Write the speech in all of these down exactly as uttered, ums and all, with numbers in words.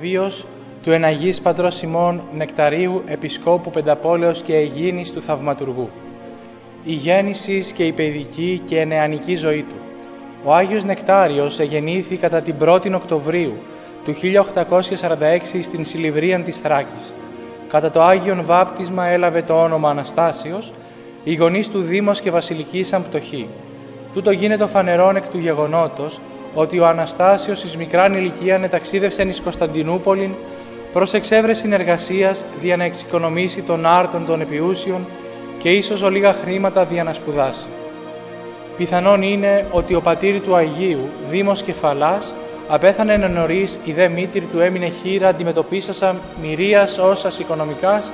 δίος του εναγής πατρός ημών Νεκταρίου, επισκόπου Πενταπόλεως και Αιγίνης του Θαυματουργού. Η γέννησης και η παιδική και νεανική ζωή του. Ο Άγιος Νεκτάριος εγεννήθη κατά την πρώτη Οκτωβρίου του χίλια οκτακόσια σαράντα έξι στην Σηλυβρίαν της Θράκης. Κατά το Άγιον Βάπτισμα έλαβε το όνομα Αναστάσιος, οι γονείς του Δήμος και Βασιλική σαν πτωχοί. Τούτο γίνεται φανερόν εκ του γεγονότος ότι ο Αναστάσιος εις μικράν ηλικία νεταξίδευσεν εις Κωνσταντινούπολην προς εξέβρεση εργασίας δια να εξοικονομήσει των άρτων των επιούσιων και ίσως ολίγα χρήματα δια να σπουδάσει. Πιθανόν είναι ότι ο πατήρ του Αγίου, Δήμος Κεφαλάς, απέθανε νωρίς, η δε μήτρη του έμεινε χείρα αντιμετωπίσασα μυρίας όσας οικονομικάς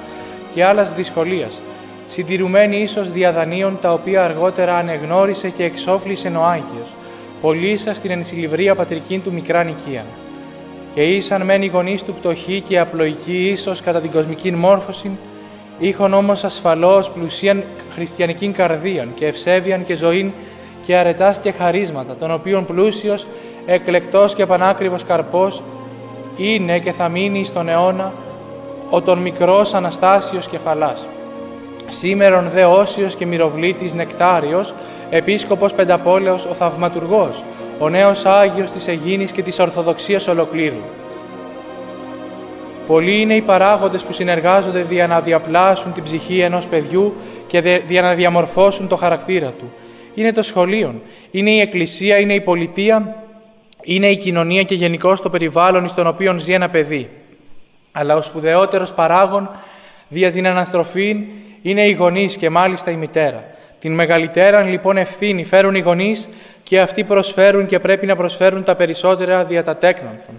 και άλλας δυσκολίας, συντηρουμένη ίσως διαδανείων τα οποία αργότερα ανεγνώρισε και εξόφλησεν ο Άγιος, πωλήσα στην ενσυλιβρία πατρικήν του μικράν οικία. Και ήσαν μεν οι γονείς του πτωχοί και απλοϊκοί ίσως κατά την κοσμική μόρφωση, είχον όμως ασφαλώς πλουσίαν χριστιανικήν καρδίαν και ευσέβιαν και ζωήν και αρετάς και χαρίσματα, των οποίων πλούσιος, εκλεκτός και πανάκριβος καρπός είναι και θα μείνει στον αιώνα ο τον μικρός Αναστάσιος Κεφαλάς. Σήμερον δε όσιος και μυροβλήτης Νεκτάριος, επίσκοπος Πενταπόλεως ο Θαυματουργός, ο νέος Άγιος της Αιγίνης και της Ορθοδοξίας ολοκλήρου. Πολλοί είναι οι παράγοντες που συνεργάζονται δια να διαπλάσουν την ψυχή ενός παιδιού και δια να διαμορφώσουν το χαρακτήρα του. Είναι το σχολείο, είναι η εκκλησία, είναι η πολιτεία, είναι η κοινωνία και γενικώς το περιβάλλον στον οποίο ζει ένα παιδί. Αλλά ο σπουδαιότερος παράγων δια την αναστροφή είναι οι γονείς και μάλιστα η μητέρα. Την μεγαλύτεραν λοιπόν ευθύνη φέρουν οι γονείς και αυτοί προσφέρουν και πρέπει να προσφέρουν τα περισσότερα δια τα τέκνοντα.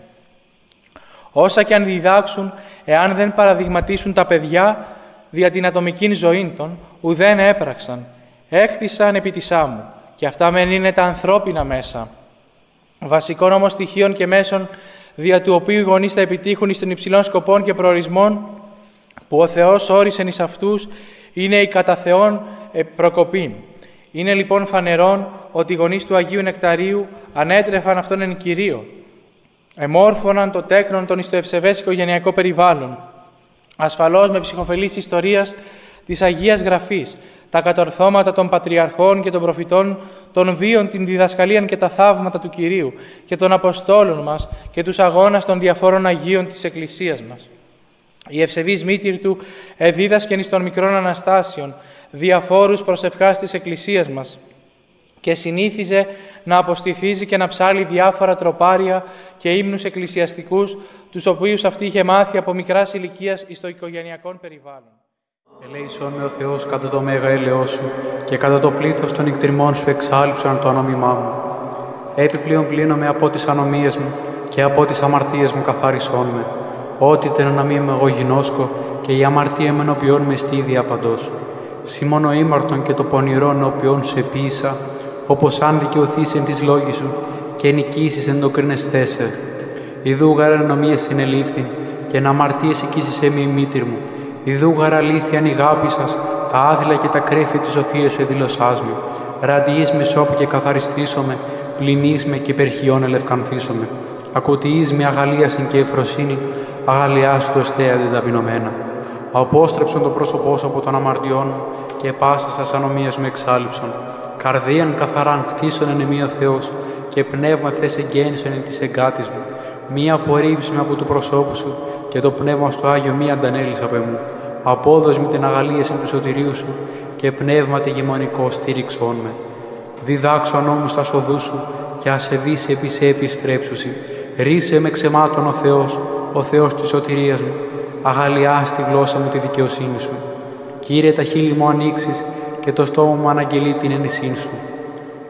Όσα και αν διδάξουν, εάν δεν παραδειγματίσουν τα παιδιά δια την ατομική ζωή των, ουδέν έπραξαν, έκτισαν επί της άμμου. Και αυτά μεν είναι τα ανθρώπινα μέσα. Βασικών όμως στοιχείων και μέσων δια του οποίου οι γονείς θα επιτύχουν εις των υψηλών σκοπών και προορισμών που ο Θεός όρισεν εις αυτούς είναι η κατά Θεόν προκοπή. Είναι λοιπόν φανερόν ότι οι γονείς του Αγίου Νεκταρίου ανέτρεφαν αυτόν εν Κυρίω. Εμόρφωναν το τέκνον των εις το ευσεβές οικογενειακό περιβάλλον. Ασφαλώς με ψυχοφελής ιστορίας της Αγίας Γραφής, τα κατορθώματα των Πατριαρχών και των Προφητών, των βίων, την διδασκαλίαν και τα θαύματα του Κυρίου και των Αποστόλων μας και τους αγώνας των διαφόρων Αγίων της Εκκλησίας μας. Η ευσεβής μήτηρ του εδίδασκεν εις των μικρών Αναστάσεων διαφόρους προσευχάς της Εκκλησίας μας και συνήθιζε να αποστηθίζει και να ψάλλει διάφορα τροπάρια και ύμνους εκκλησιαστικούς, τους οποίους αυτή είχε μάθει από μικράς ηλικίας εις το οικογενειακό περιβάλλον. Ελέησόν με ο Θεός κατά το μέγα έλεό σου και κατά το πλήθος των εκτριμών σου εξάλειψαν το ανομιμά μου. Επιπλέον πλύνομαι από τις ανομίες μου και από τις αμαρτίες μου καθάρισόν με. Ότι τεν να μην είμαι εγώ γινώσκω και η αμαρτία με ενωπιών με στίδια παντός. Σημώνω ήμαρτον και το πονηρόν ενωπιών σε ποιήσα, όπως αν δικαιωθείς εν της λόγης σου και νικήσεις εν το κρίνες θέσαι. Ιδού γαρα ανομίες συνελήφθη και να αμαρτίες οικήσεις εμ η μήτηρ μου. Ιδού γαρα αλήθειαν η αγάπη σας, τα άδειλα και τα κρέφη της σοφίας σου εδήλωσάς μου. Ραντιείς με σώπη και καθαριστήσομαι, πληνείς με και υπερχειών ελευκανθήσομαι. Ακουτιείς με αγαλίασιν και ευφροσύνη, αγαλιάστου εστέα την ταπεινωμένα. Απόστρεψον το πρόσωπό σου από των αμαρτιών μου και πάσα στα ανομίας μου εξάλειψον. Καρδίαν καθαράν κτίσον εν εμεί ο Θεός και πνεύμα ευθές εγγέννησον εν της εγκάτης μου. Μία απορρίψη με από του προσώπου σου και το πνεύμα στο Άγιο μία αντανέλης απ' εμού. Απόδοσ' με την αγαλίαση του σωτηρίου σου και πνεύμα τεγημονικό στήριξόν με. Διδάξω ανόμου στα σοδού σου και ασεβείς επί σε επιστρέψουσι. Ρίσε με ξεμάτων ο Θεός, ο Θεός της σωτηρίας μου. Αγαλιάς τη γλώσσα μου τη δικαιοσύνη σου. Κύριε, τα χείλη μου ανοίξεις και το στόμα μου αναγγελεί την ενισήν σου.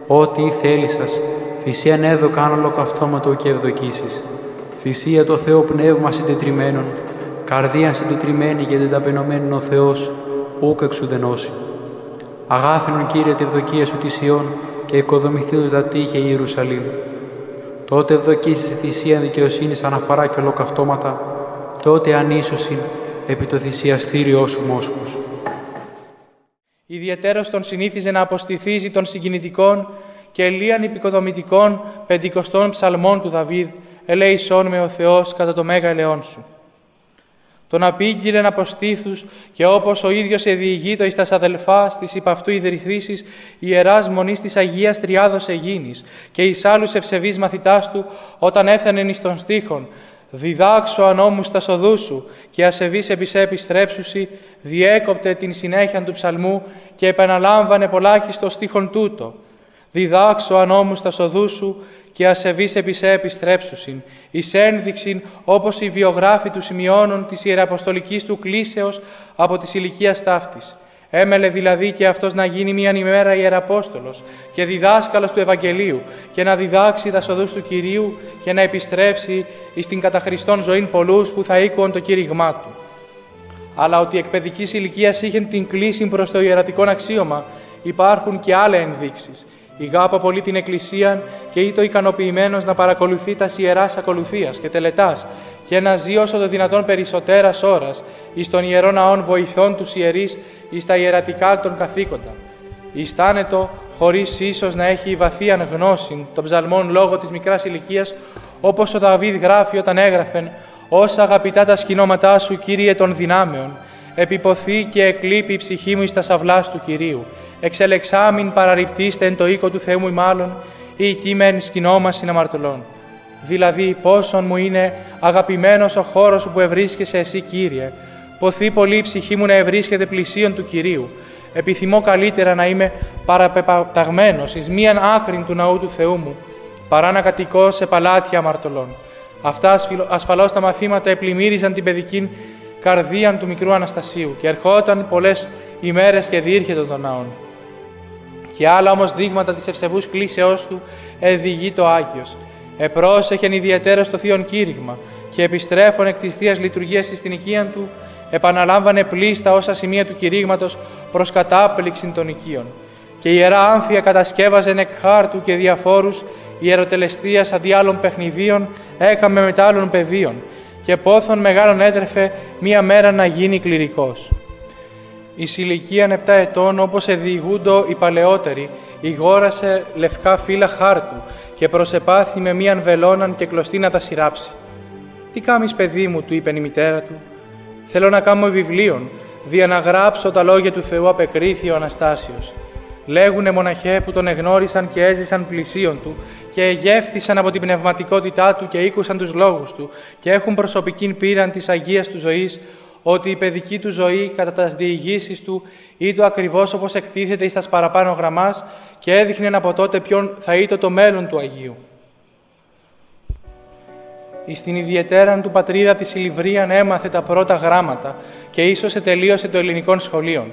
Ό,τι η θέλει σας, θυσίαν έδωκαν ολοκαυτώματο και ευδοκήσεις. Θυσία το Θεό πνεύμα συντετριμένων, καρδία συντετριμένη και δεν ταπεινωμένων ο Θεός, ούκ εξουδενώσει. Αγάθινον Κύριε τη ευδοκία σου της Ιών και οικοδομηθήτου τα τείχη η Ιερουσαλήμ. Τότε ευδοκήσεις η θυσία δικαιοσύνης αναφορά και ολοκαυτώματα, τότε ανίσωσιν επί το θυσιαστήριό σου μόσχος. Ιδιαιτέρως τον συνήθιζε να αποστηθίζει των συγκινητικών και λίαν υπηκοδομητικών πεντηκοστών ψαλμών του Δαβίδ, ελέησόν με ο Θεός κατά το μέγα ελεόν σου. Τον απήγγειλεν από στήθους και όπως ο ίδιος εδιηγείτο εις τας αδελφάς της υπ' αυτού ιδρυθήσεις ιεράς μονής της Αγίας Τριάδος Αιγίνης και εις άλλους ευσεβείς μαθητάς του όταν έφθανεν εις των στίχων «Διδάξω ανώμους τας οδούς σου και ασεβείς επισέ επιστρέψουσι» διέκοπτε την συνέχεια του ψαλμού και επαναλάμβανε πολλάχιστο στίχον τούτο «Διδάξω ανώμους τας οδούς σου και ασεβείς επισέ επιστρέψουσιν» εις ένδειξην όπως οι βιογράφοι του σημειώνουν της ιεραποστολικής του κλήσεως από της ηλικίας ταύτης. Έμελε δηλαδή και αυτός να γίνει μίαν ημέρα ιεραπόστολος και διδάσκαλος του Ευαγγελίου και να διδάξει τας οδούς του Κυρίου και να επιστρέψει εις την κατά Χριστόν ζωήν πολλούς που θα οίκουον το κήρυγμά του. Αλλά ότι εκπαιδικής ηλικίας είχεν την κλίση προς το ιερατικό αξίωμα υπάρχουν και άλλα ενδείξεις. Ηγάπα πολύ την Εκκλησίαν και είτο ικανοποιημένος να παρακολουθεί τας ιεράς ακολουθίας και τελετάς και να ζει όσο το δυνατόν περισσότερας ώρας εις των ιερών αών βοηθών τους ιερείς εις τα ιερατικά των καθήκοντα. Ιστάνετο, χωρίς ίσως να έχει η βαθίαν γνώση των ψαλμών λόγω της μικράς ηλικίας, όπως ο Δαβίδ γράφει όταν έγραφεν «Όσα αγαπητά τα σκηνώματά σου, Κύριε των δυνάμεων, επιποθεί και εκλείπει η ψυχή μου εις τα σαυλάς του Κυρίου. Εξελεξάμην παραρριπτήστε εν το οίκο του Θεού μου ημάλλον, ή εκεί μεν σκηνόμασιν αμαρτωλών. Δηλαδή, πόσον μου είναι αγαπημένος ο χώρος σου που ευρίσκεσαι εσύ, Κύριε. Ποθεί πολύ η ψυχή μου να ευρίσκεται πλησίον του Κυρίου. Επιθυμώ καλύτερα να είμαι παραπεταγμένος εις μίαν άκρην του ναού του Θεού μου, παρά να κατοικώ σε παλάτια αμαρτωλών». Αυτά ασφαλώς τα μαθήματα επλημμύριζαν την παιδική καρδίαν του μικρού Αναστασίου και ερχόταν πολλές ημέρες και διήρχεται των ναών. Και άλλα όμως δείγματα της ευσεβούς κλήσεώς του εδηγεί το Άγιος. Επρόσεχεν ιδιαίτερα στο θείον κήρυγμα και επιστρέφων εκ της Θείας Λειτουργίας εις την οικίαν του, επαναλάμβανε πλήστα όσα σημεία του κηρύγματος προς κατάπληξην των οικείων. Και η Ιερά Άμφια κατασκεύαζεν εκ χάρτου και διαφόρους ιεροτελεστίας αντί άλλων παιχνιδίων, έκαμε μετάλλων πεδίων και πόθων μεγάλων έτρεφε μία μέρα να γίνει κληρικός. Εις ηλικίαν επτά ετών, όπως εδιηγούντο οι παλαιότεροι, ηγόρασε λευκά φύλλα χάρτου και προσεπάθη με μίαν βελόναν και κλωστή να τα σειράψει. «Τι κάμεις, παιδί μου», του είπεν η μητέρα του. «Θέλω να κάμω βιβλίον, δια να γράψω τα λόγια του Θεού», απεκρίθη ο Αναστάσιος. Λέγουνε μοναχέ που τον εγνώρισαν και έζησαν πλησίον του και εγεύθησαν από την πνευματικότητά του και ήκουσαν τους λόγους του και έχουν προσωπικήν πείραν της Αγίας του ζωής, ότι η παιδική του ζωή κατά τας διηγήσεις του ή το ακριβώς όπως εκτίθεται εις τας παραπάνω γραμμάς και έδειχνεν από τότε ποιον θα είτο το μέλλον του Αγίου. Εις την ιδιαιτέραν του πατρίδα της Σηλυβρίαν έμαθε τα πρώτα γράμματα και ίσως ετελείωσε το ελληνικών σχολείων.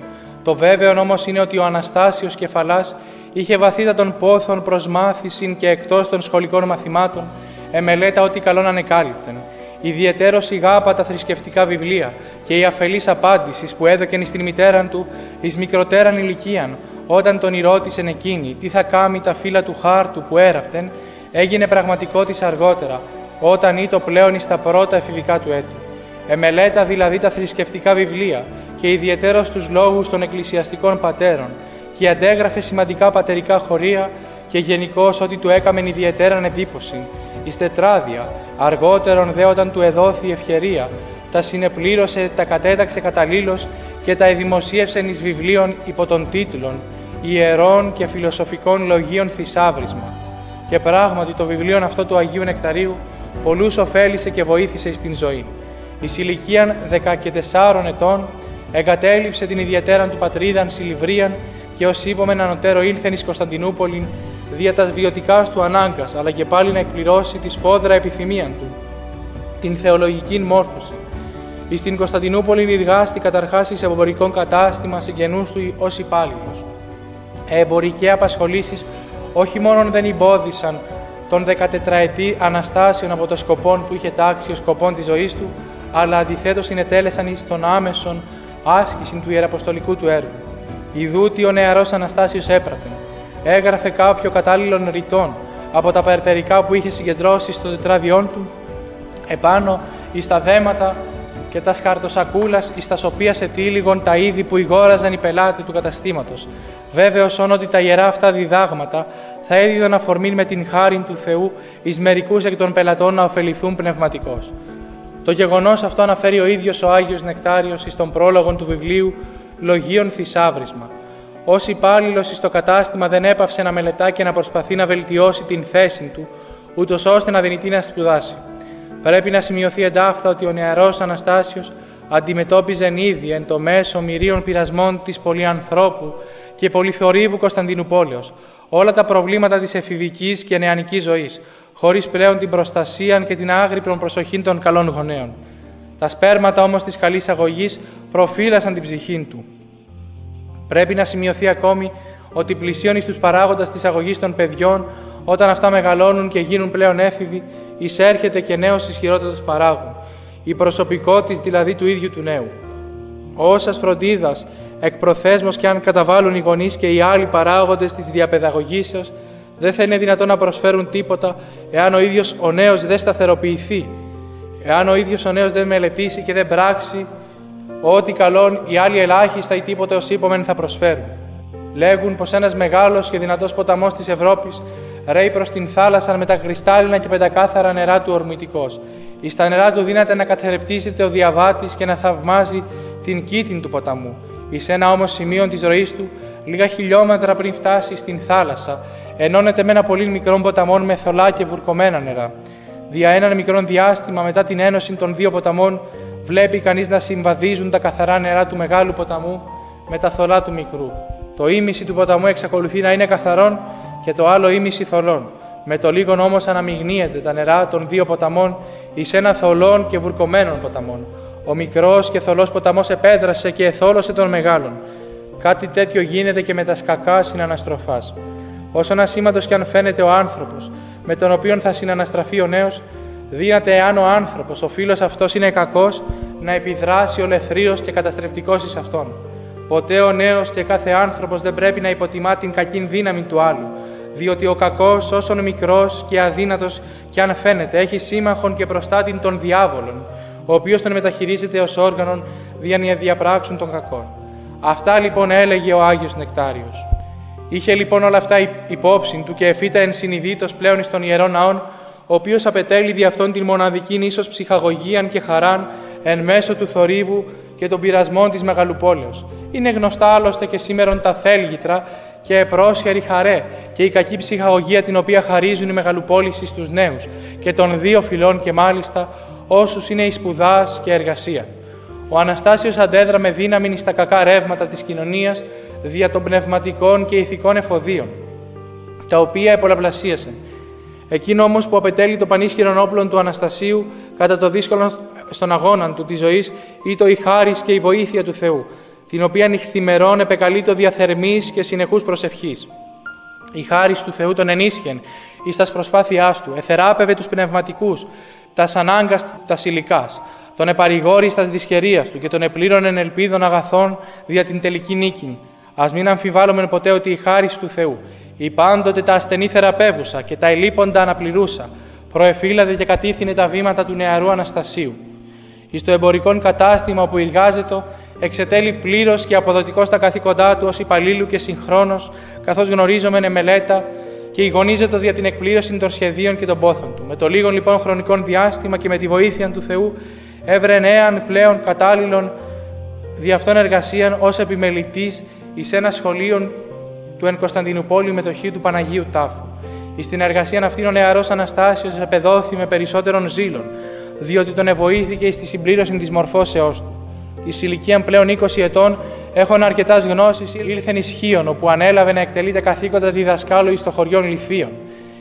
Το βέβαιο όμως είναι ότι ο Αναστάσιος Κεφαλάς είχε βαθύτατον πόθον προς μάθησιν και εκτός των σχολικών μαθημάτων εμελέτα ό,τι καλόν ανεκάλυπτεν. Ιδιαιτέρως ηγάπα τα θρησκευτικά βιβλία και η αφελής απάντησης που έδωκεν εις την μητέραν του εις μικροτέραν ηλικίαν, όταν τον ηρώτησεν εκείνη τι θα κάμει τα φύλλα του χάρτου που έραπτεν, έγινε πραγματικό της αργότερα, όταν ήτο πλέον εις τα πρώτα εφηβικά του έτη. Εμελέτα δηλαδή τα θρησκευτικά βιβλία και ιδιαιτέρως τους λόγους των εκκλησιαστικών πατέρων και αντέγραφε σημαντικά πατερικά χωρία και γενικώς ότι του έκαμεν ιδιαιτέραν εντύπωση. Εις τετράδια, αργότερον δε όταν του εδόθη ευκαιρία, τα συνεπλήρωσε, τα κατέταξε καταλήλως και τα εδημοσίευσε εις βιβλίων υπό των τίτλων «Ιερών και Φιλοσοφικών Λογίων Θησάβρισμα». Και πράγματι το βιβλίο αυτό του Αγίου Νεκταρίου πολλούς ωφέλησε και βοήθησε στην ζωή. Εις ηλικίαν δεκατεσσάρων ετών εγκατέλειψε την ιδιαιτέραν του πατρίδαν Σηλυβρίαν και ως είπομεν ανωτέρω ήλθεν εις Κωνσταντινούπολην δια τας βιωτικάς του ανάγκας, αλλά και πάλι να εκπληρώσει τη σφόδρα επιθυμίαν του, την θεολογική μόρφωση. Εις την Κωνσταντινούπολη εργάστη καταρχάς εις εμπορικών κατάστημα συγγενούς του ως υπάλληλος. Εμπορικές απασχολήσεις όχι μόνον δεν εμπόδισαν τον δεκατετραετή Αναστάσιον από το σκοπόν που είχε τάξει ο σκοπόν της ζωής του, αλλά αντιθέτως συνετέλεσαν εις τον άμεσον άσκηση του ιεραποστολικού του έργου. Ιδού τι ο νεαρός Αναστάσιος έπρατε. Έγραφε κάποιο κατάλληλον ρητών από τα περτερικά που είχε συγκεντρώσει στο τετράδιόν του, επάνω εις τα δέματα και τα χαρτοσακούλας εις τας οποίας ετύλιγον τα είδη που ηγόραζαν οι πελάτη του καταστήματος. Βέβαιος όν ότι τα ιερά αυτά διδάγματα θα έδιδαν αφορμή με την χάρη του Θεού εις μερικούς εκ των πελατών να ωφεληθούν πνευματικώς. Το γεγονός αυτό αναφέρει ο ίδιος ο Άγιος Νεκτάριος εις τον πρόλογο του βιβλίου «Λογίων Θησάβρισμα». Ως υπάλληλος εις το κατάστημα δεν έπαυσε να μελετά και να προσπαθεί να βελτιώσει την θέση του, ούτως ώστε να δυνητεί να σπουδάσει. Πρέπει να σημειωθεί εντάφθα ότι ο νεαρός Αναστάσιος αντιμετώπιζε ήδη εν το μέσο μυρίων πειρασμών της πολυανθρώπου και πολυθορύβου Κωνσταντινουπόλεως όλα τα προβλήματα της εφηβικής και νεανικής ζωής, χωρίς πλέον την προστασία και την άγρυπνη προσοχή των καλών γονέων. Τα σπέρματα όμως της καλής αγωγής προφύλασαν την ψυχή του. Πρέπει να σημειωθεί ακόμη ότι πλησίον εις τους παράγοντας της αγωγής των παιδιών, όταν αυτά μεγαλώνουν και γίνουν πλέον έφηβοι, εισέρχεται και νέος ισχυρότατος παράγων, η προσωπικότης δηλαδή του ίδιου του νέου. Όσας φροντίδας, εκ προθέσμως και αν καταβάλουν οι γονείς και οι άλλοι παράγοντες της διαπαιδαγωγήσεως, δεν θα είναι δυνατόν να προσφέρουν τίποτα εάν ο ίδιος ο νέος δεν σταθεροποιηθεί, εάν ο ίδιος ο νέος δεν μελετήσει και δεν πράξει ό,τι καλόν οι άλλοι ελάχιστα ή τίποτα ως ύπομεν θα προσφέρουν. Λέγουν πως ένας μεγάλος και δυνατός ποταμός της Ευρώπης ρέει προς την θάλασσα με τα κρυστάλλινα και πεντακάθαρα νερά του ορμητικός. Εις τα νερά του δύναται να καθρεπτίζεται ο διαβάτης και να θαυμάζει την κήτην του ποταμού. Εις ένα όμως σημείο της ροής του, λίγα χιλιόμετρα πριν φτάσει στην θάλασσα, ενώνεται με ένα πολύ μικρό ποταμό με θολά και βουρκωμένα νερά. Δια έναν μικρό διάστημα μετά την ένωση των δύο ποταμών, βλέπει κανείς να συμβαδίζουν τα καθαρά νερά του μεγάλου ποταμού με τα θολά του μικρού. Το ήμιση του ποταμού εξακολουθεί να είναι καθαρόν και το άλλο ήμιση θολών. Με το λίγον όμως αναμειγνύεται τα νερά των δύο ποταμών εις ένα θολών και βουρκωμένων ποταμών. Ο μικρός και θολός ποταμός επέδρασε και εθόλωσε τον μεγάλον. Κάτι τέτοιο γίνεται και με τα σκακά συναναστροφάς. Όσο ασήμαντος κι αν φαίνεται ο άνθρωπος με τον οποίον θα συναναστραφεί ο νέος, δύναται εάν ο άνθρωπος, ο φίλος αυτός είναι κακός, να επιδράσει ολεθρίως και καταστρεπτικός εις αυτόν. Ποτέ ο νέος και κάθε άνθρωπος δεν πρέπει να υποτιμά την κακήν δύναμη του άλλου, διότι ο κακός, όσον μικρός και αδύνατος κι αν φαίνεται, έχει σύμμαχον και προστάτην των διάβολων, ο οποίος τον μεταχειρίζεται ως όργανον για να διαπράξουν τον κακόν. Αυτά λοιπόν έλεγε ο Άγιος Νεκτάριος. Είχε λοιπόν όλα αυτά υπόψη του και εφήτα εν συνειδήτως πλέον εις των ιερών ναών, ο οποίος απετέλει δι' αυτόν την μοναδικήν ίσως ψυχαγωγίαν και χαράν εν μέσω του θορύβου και των πειρασμών της Μεγαλουπόλεως. Είναι γνωστά άλλωστε και σήμερον τα θέλγητρα και επρόσχερη χαρέ και η κακή ψυχαγωγία την οποία χαρίζουν οι μεγαλοπόλεις στους νέους και των δύο φυλών και μάλιστα όσους είναι η σπουδάς και εργασία. Ο Αναστάσιος αντέδρα με δύναμη στα κακά ρεύματα της κοινωνίας δια των πνευματικών και ηθικών εφοδίων, τα οποία επολαπλασίασε. Εκείνο όμως που απετέλει το πανίσχυρον όπλον του Αναστασίου κατά το δύσκολο στον αγώναν του της ζωής ήτο η χάρις και η βοήθεια του Θεού, την οποία νυχθημερών επεκαλεί το διαθερμής και συνεχούς προσευχής. Η χάρις του Θεού τον ενίσχεν εις τας προσπάθειάς του, εθεράπευε τους πνευματικούς, τας ανάγκας τας υλικάς, τον επαρηγόρη τας δυσχερίας του και τον επλήρωνεν ελπίδων αγαθών δια την τελική νίκη. Ας μην αμφιβάλλομεν ποτέ ότι η χάρις του Θεού, η πάντοτε τα ασθενή θεραπεύουσα και τα ελείποντα αναπληρούσα, προεφύλαδε και κατήθινε τα βήματα του νεαρού Αναστασίου. Εις το εμπορικόν κατάστημα όπου εργάζεται, εξετέλει πλήρως και αποδοτικός τα καθήκοντά του ως υπαλλήλου και συγχρόνως, καθώς γνωρίζομενε μελέτα και ειγονίζεται δια την εκπλήρωση των σχεδίων και των πόθων του. Με το λίγον λοιπόν χρονικό διάστημα και με τη βοήθεια του Θεού, έβρε νέαν πλέον κατάλληλον δι' αυτών εργασίαν ως επιμελητής εις ένα σχολείο του εν Κωνσταντινουπόλη μετοχείου του Παναγίου Τάφου. Εις την εργασία αυτήν ο νεαρός Αναστάσιος επεδόθη με περισσότερον ζήλον, διότι τον εβοήθηκε εις τη συμπλήρωση της μορφώσεώς του. Εις ηλικίαν πλέον είκοσι ετών, έχων αρκετάς γνώσεις, ήλθεν εις Χίον, όπου ανέλαβε να εκτελεί τα καθήκοντα διδασκάλου εις το χωριόν Ληθίων.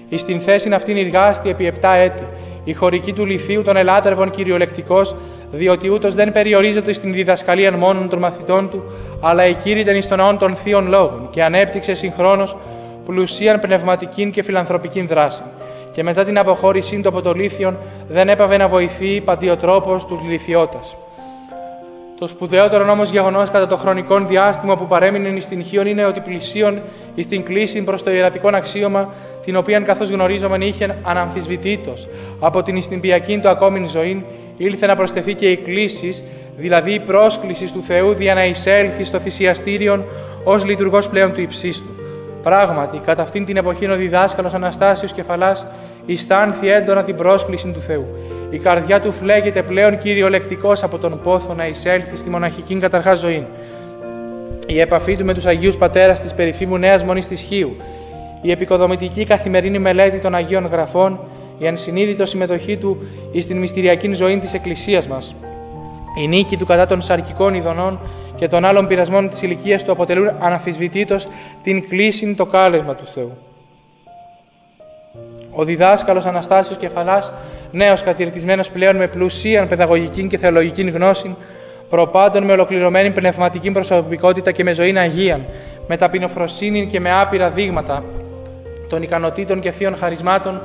Εις την θέση αυτήν εργάστη επί επτά έτη, η χωρική του Ληθίου των ελάτρευων κυριολεκτικός, διότι ούτως δεν περιορίζεται στην διδασκαλία μόνον των μαθητών του, αλλά εκήρυταν εις τον ναόν των θείων λόγων και ανέπτυξε συγχρόνως πλουσίαν πνευματικήν και φιλανθρωπικήν δράση. Και μετά την αποχώρησή του από το Λήθιον, δεν έπαβε να βοηθεί παντιοτρόπος τους Ληθιώτας. Το σπουδαιότερο όμως γεγονός κατά το χρονικό διάστημα που παρέμεινε εις την Χίον είναι ότι πλησίον εις την κλίση προς το ιερατικόν αξίωμα, την οποία καθώς γνωρίζομεν είχε αναμφισβητήτως από την ιστιμπιακή του ακόμη ζωή, ήλθε να προσθεθεί και η κλίσης, δηλαδή η πρόσκληση του Θεού δια να εισέλθει στο θυσιαστήριον ως λειτουργός πλέον του υψίστου. Πράγματι, κατά αυτήν την εποχή ο διδάσκαλος Αναστάσιος Κεφαλάς ιστάνθη έντονα την πρόσκληση του Θεού. Η καρδιά του φλέγεται πλέον κυριολεκτικός από τον πόθο να εισέλθει στη μοναχική καταρχάς ζωή. Η επαφή του με τους Αγίους Πατέρας της περίφημου Νέας Μονής της Χίου, η επικοδομητική καθημερινή μελέτη των Αγίων Γραφών, η ανσυνείδητο συμμετοχή του εις την μυστηριακή ζωή της Εκκλησίας μας, η νίκη του κατά των σαρκικών ειδονών και των άλλων πειρασμών της ηλικίας του αποτελούν αναμφισβητήτως την κλίση, το κάλεσμα του Θεού. Ο διδάσκαλος Αναστάσιος Κεφαλάς, νέος κατηρτισμένος πλέον με πλουσίαν παιδαγωγική και θεολογική γνώση, προπάντων με ολοκληρωμένη πνευματική προσωπικότητα και με ζωήν Αγίαν, με ταπεινοφροσύνη και με άπειρα δείγματα των ικανοτήτων και θείων χαρισμάτων,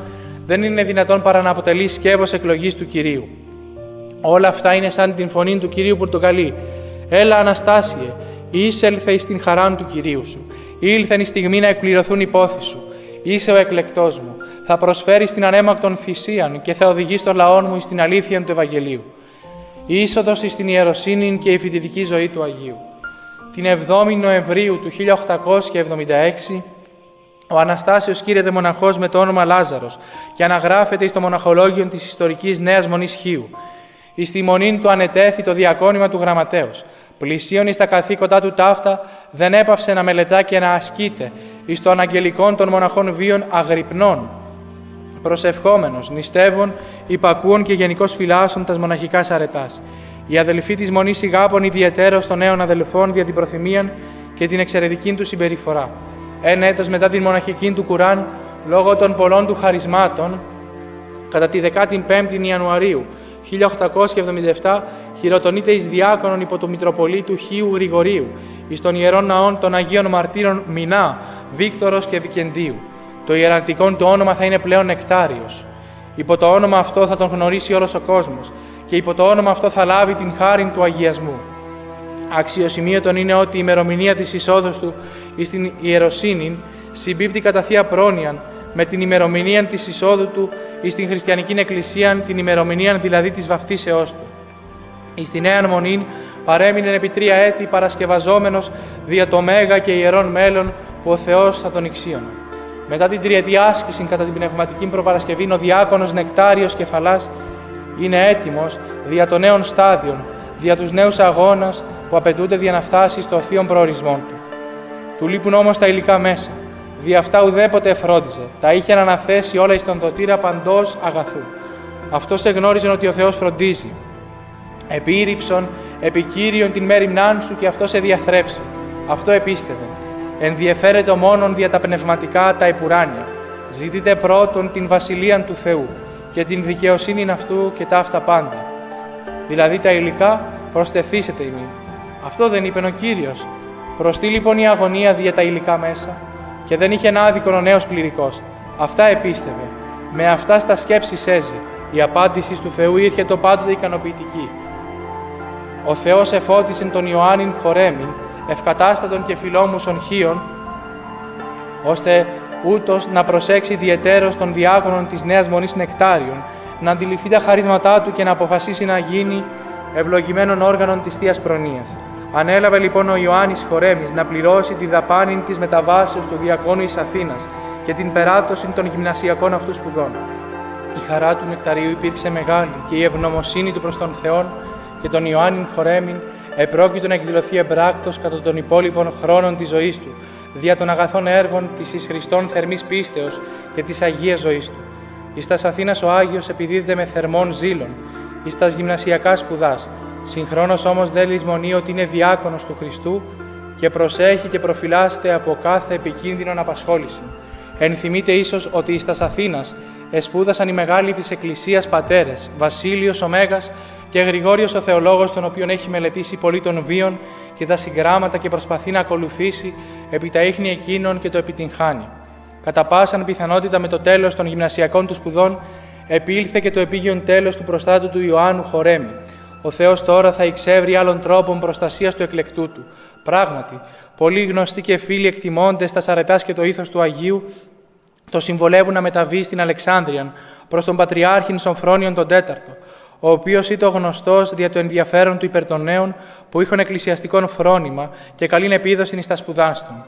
δεν είναι δυνατόν παρά να αποτελεί σκεύος εκλογής του Κυρίου. Όλα αυτά είναι σαν την φωνή του Κυρίου που τον καλεί. Έλα, Αναστάσιε, εισέλθε εις την χαράν του Κυρίου σου. Ήλθεν η στιγμή να εκπληρωθούν οι πόθοι σου. Είσαι ο εκλεκτός μου. Θα προσφέρεις την ανέμακτον θυσίαν και θα οδηγείς τον λαόν μου εις την αλήθεια του Ευαγγελίου. Η είσοδος εις την ιεροσύνη και η φοιτητική ζωή του Αγίου. Την εβδόμη Νοεμβρίου του χίλια οκτακόσια εβδομήντα έξι, ο Αναστάσιος κήρεται μοναχός με το όνομα Λάζαρος και αναγράφεται στο μοναχολόγιο της ιστορικής Νέας Μονής Χίου. Εις τη μονήν του ανετέθη το διακόνημα του Γραμματέως. Πλησίων εις τα καθήκοντά του ταύτα, δεν έπαυσε να μελετά και να ασκείται εις των αγγελικών των μοναχών βίων αγρυπνών, προσευχόμενος, νηστεύων, υπακούων και γενικώς φυλάσσων τας μοναχικάς αρετάς. Οι αδελφοί της Μονής ηγάπων ιδιαιτέρως των νέων αδελφών δια την προθυμίαν και την εξαιρετική του συμπεριφορά. Ένα έτος μετά την μοναχική του κουράν, λόγω των πολλών του χαρισμάτων, κατά τη δεκάτη πέμπτη Ιανουαρίου χίλια οκτακόσια εβδομήντα επτά, χειροτονείται εις διάκονον υπό του Μητροπολίτου Χίου Γρηγορίου, εις των Ιερών Ναών των Αγίων Μαρτύρων Μινά, Βίκτορος και Βικεντίου. Το ιεραντικό του όνομα θα είναι πλέον Νεκτάριος. Υπό το όνομα αυτό θα τον γνωρίσει όλος ο κόσμος και υπό το όνομα αυτό θα λάβει την χάριν του αγιασμού. Αξιοσημείωτον είναι ότι η ημερομηνία της εισόδου του εις την ιεροσύνη συμπίπτει κατά θεία πρόνοιαν με την ημερομηνία της εισόδου του εις την χριστιανική εκκλησία, την ημερομηνία δηλαδή της βαφτίσεώς του. Εις την Νέα Μονή παρέμεινε επί τρία έτη παρασκευαζόμενος δια το μέγα και ιερών μέλλον που ο Θεός θα τον ηξίωνε. Μετά την τριετή άσκηση κατά την πνευματική προπαρασκευή, ο διάκονος Νεκτάριος Κεφαλάς είναι έτοιμος δια των νέων στάδιων, δια τους νέους αγώνας που απαιτούνται δια να φτάσει στο θείο προορισμό του. Του λείπουν όμως τα υλικά μέσα. Δι' αυτά ουδέποτε εφρόντιζε. Τα είχε αναθέσει όλα εις τον δοτήρα παντός αγαθού. Αυτός εγνώριζε ότι ο Θεός φροντίζει. Επίρρηψον, επί Κύριον την μέριμνάν σου και αυτό σε διαθρέψει. Αυτό επίστευε. Ενδιαφέρεται ο μόνον δια τα πνευματικά τα επουράνια. Ζητείτε πρώτον την βασιλείαν του Θεού και την δικαιοσύνην αυτού και τα αυτά πάντα. Δηλαδή τα υλικά προστεθήσετε ημί. Αυτό δεν είπε ο Κύριος. Προστεί λοιπόν η αγωνία δια τα υλικά μέσα και δεν είχε ένα άδικο ο νέος κληρικός. Αυτά επίστευε. Με αυτά στα σκέψεις έζη. Η απάντηση του Θεού ήρθε το πάντοτε ικανοποιητική. Ο Θεός εφώτισε τον Ιωάννην Χορέμη, ευκατάστατον και φιλόμουσον Χίον, ώστε ούτως να προσέξει ιδιαιτέρως των διάκονων της Νέας Μονής Νεκτάριων, να αντιληφθεί τα χαρίσματά του και να αποφασίσει να γίνει ευλογημένον όργανον της Θείας Προνοίας. Ανέλαβε λοιπόν ο Ιωάννης Χορέμης να πληρώσει τη δαπάνη της μεταβάσεως του διακόνου εις Αθήνας και την περάτωση των γυμνασιακών αυτού σπουδών. Η χαρά του Νεκταρίου υπήρξε μεγάλη και η ευγνωμοσύνη του προς τον Θεόν και τον Ιωάννην Χορέμην επρόκειτο να εκδηλωθεί εμπράκτος κατά των υπόλοιπων χρόνων της ζωής του, δια των αγαθών έργων της εις Χριστόν θερμής πίστεως και της Αγίας ζωής του. Εις τας Αθήνας ο Άγιος επιδίδεται με θερμών ζήλων, εις τας γυμνασιακά σπουδάς. Συγχρόνως όμως δεν λησμονεί ότι είναι διάκονος του Χριστού και προσέχει και προφυλάσσεται από κάθε επικίνδυνον απασχόληση. Ενθυμείται ίσως ότι εις τας Αθήνας εσπούδασαν οι μεγάλοι της Εκκλησίας πατέρες, Βασίλειος ο Μέγας και Γρηγόριος ο Θεολόγος, τον οποίον έχει μελετήσει πολύ των βίων και τα συγγράμματα και προσπαθεί να ακολουθήσει επί τα ίχνη εκείνων και το επιτυγχάνει. Κατά πάσαν πιθανότητα με το τέλος των γυμνασιακών του σπουδών επήλθε και το επίγειον τέλος του προστάτου του Ιωάννου Χορέμη. Ο Θεός τώρα θα εξεύρει άλλων τρόπων προστασίας του εκλεκτού του. Πράγματι, πολλοί γνωστοί και φίλοι εκτιμώντες τα αρετάς και το ήθος του Αγίου, το συμβολεύουν να μεταβεί στην Αλεξάνδρεια προς τον Πατριάρχην Σοφρόνιον τον τέταρτο, ο οποίος ήτο γνωστός δια το ενδιαφέρον του υπέρ των νέων που είχαν εκκλησιαστικόν φρόνημα και καλήν επίδοση εις τα σπουδάς του.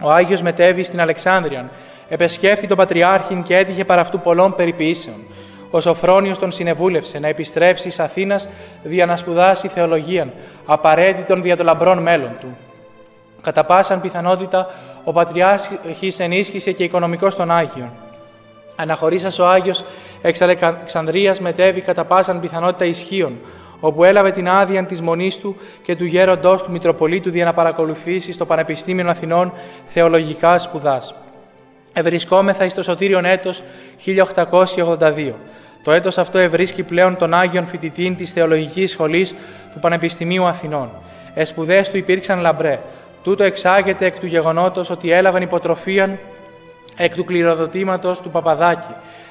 Ο Άγιος μετέβη στην Αλεξάνδριαν, επεσκέφθη τον Πατριάρχην και έτυχε παρά αυτού πολλών περιποιήσεων. Ο Σοφρόνιος τον συνεβούλευσε να επιστρέψει εις Αθήνας δια να σπουδάσει θεολογίαν, απαραίτητον δια των λαμπρών μέλλον του. Κατά πάσαν πιθανότητα, ο Πατριάρχης ενίσχυσε και οικονομικός τον Άγιον. Αναχωρήσας ο Άγιος εξ Αλεξανδρίας μετέβη κατά πάσαν πιθανότητα εις Χίον, όπου έλαβε την άδεια της μονής του και του γέροντός του Μητροπολίτου για να παρακολουθήσει στο Πανεπιστήμιο Αθηνών θεολογικά σπουδάς. Ευρισκόμεθα εις το σωτήριον έτος χίλια οκτακόσια ογδόντα δύο. Το έτος αυτό ευρίσκει πλέον τον Άγιον φοιτητήν της Θεολογικής Σχολής του Πανεπιστημίου Αθηνών. Εσπουδές του υπήρξαν λαμπρέ. Τούτο εξάγεται εκ του γεγονότος ότι έλαβαν υποτροφίαν εκ του κληροδοτήματος του Παπαδάκη,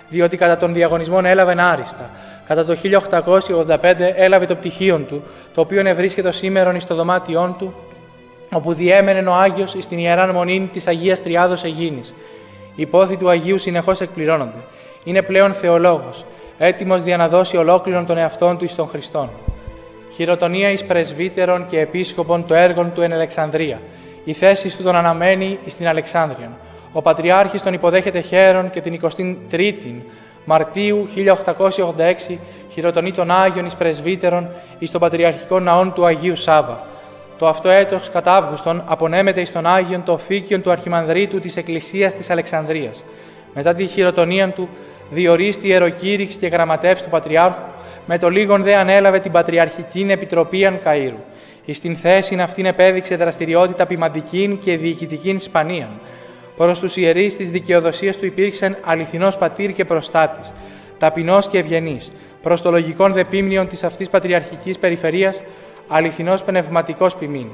διότι κατά των διαγωνισμών έλαβαν άριστα. Κατά το χίλια οκτακόσια ογδόντα πέντε έλαβε το πτυχίον του, το οποίο ευρίσκεται σήμερον εις το δωμάτιόν του, όπου διέμενε ο Άγιος στην Ιεράν Μονήν της Αγίας Τριάδος Αιγίνης. Οι πόθοι του Αγίου συνεχώς εκπληρώνονται. Είναι πλέον θεολόγος, έτοιμος δια να δώσει ολόκληρον τον εαυτόν του εις τον Χριστόν. Χειροτονία εις πρεσβύτερων και επίσκοπων το έργον του εν Αλεξανδρία. Η θέση του τον αναμένει εις την Αλεξάνδρεια. Ο Πατριάρχης τον υποδέχεται χαίρον και την εικοστή τρίτη Μαρτίου χίλια οκτακόσια ογδόντα έξι χειροτονεί τον Άγιον εις πρεσβύτερων εις τον Πατριαρχικό Ναόν του Αγίου Σάβα. Το αυτό έτος κατά Αύγουστον απονέμεται εις τον Άγιον το Οφίκιον του Αρχιμανδρίτου της Εκκλησίας της Αλεξανδρίας. Μετά τη χειροτονία του διορίστη ιεροκήρυξ και γραμματεύς του Πατριάρχου, με το λίγον δε ανέλαβε την Πατριαρχική Επιτροπίαν Καΐρου. Εις την θέση αυτήν επέδειξε δραστηριότητα ποιμαντικήν και διοικητικήν σπανίαν. Προς τους ιερείς της δικαιοδοσίας του υπήρξαν αληθινός πατήρ και προστάτης, ταπεινός και ευγενής, προς το λογικόν δε πίμνιον της αυτής πατριαρχικής περιφερίας, αληθινός πνευματικός ποιμήν.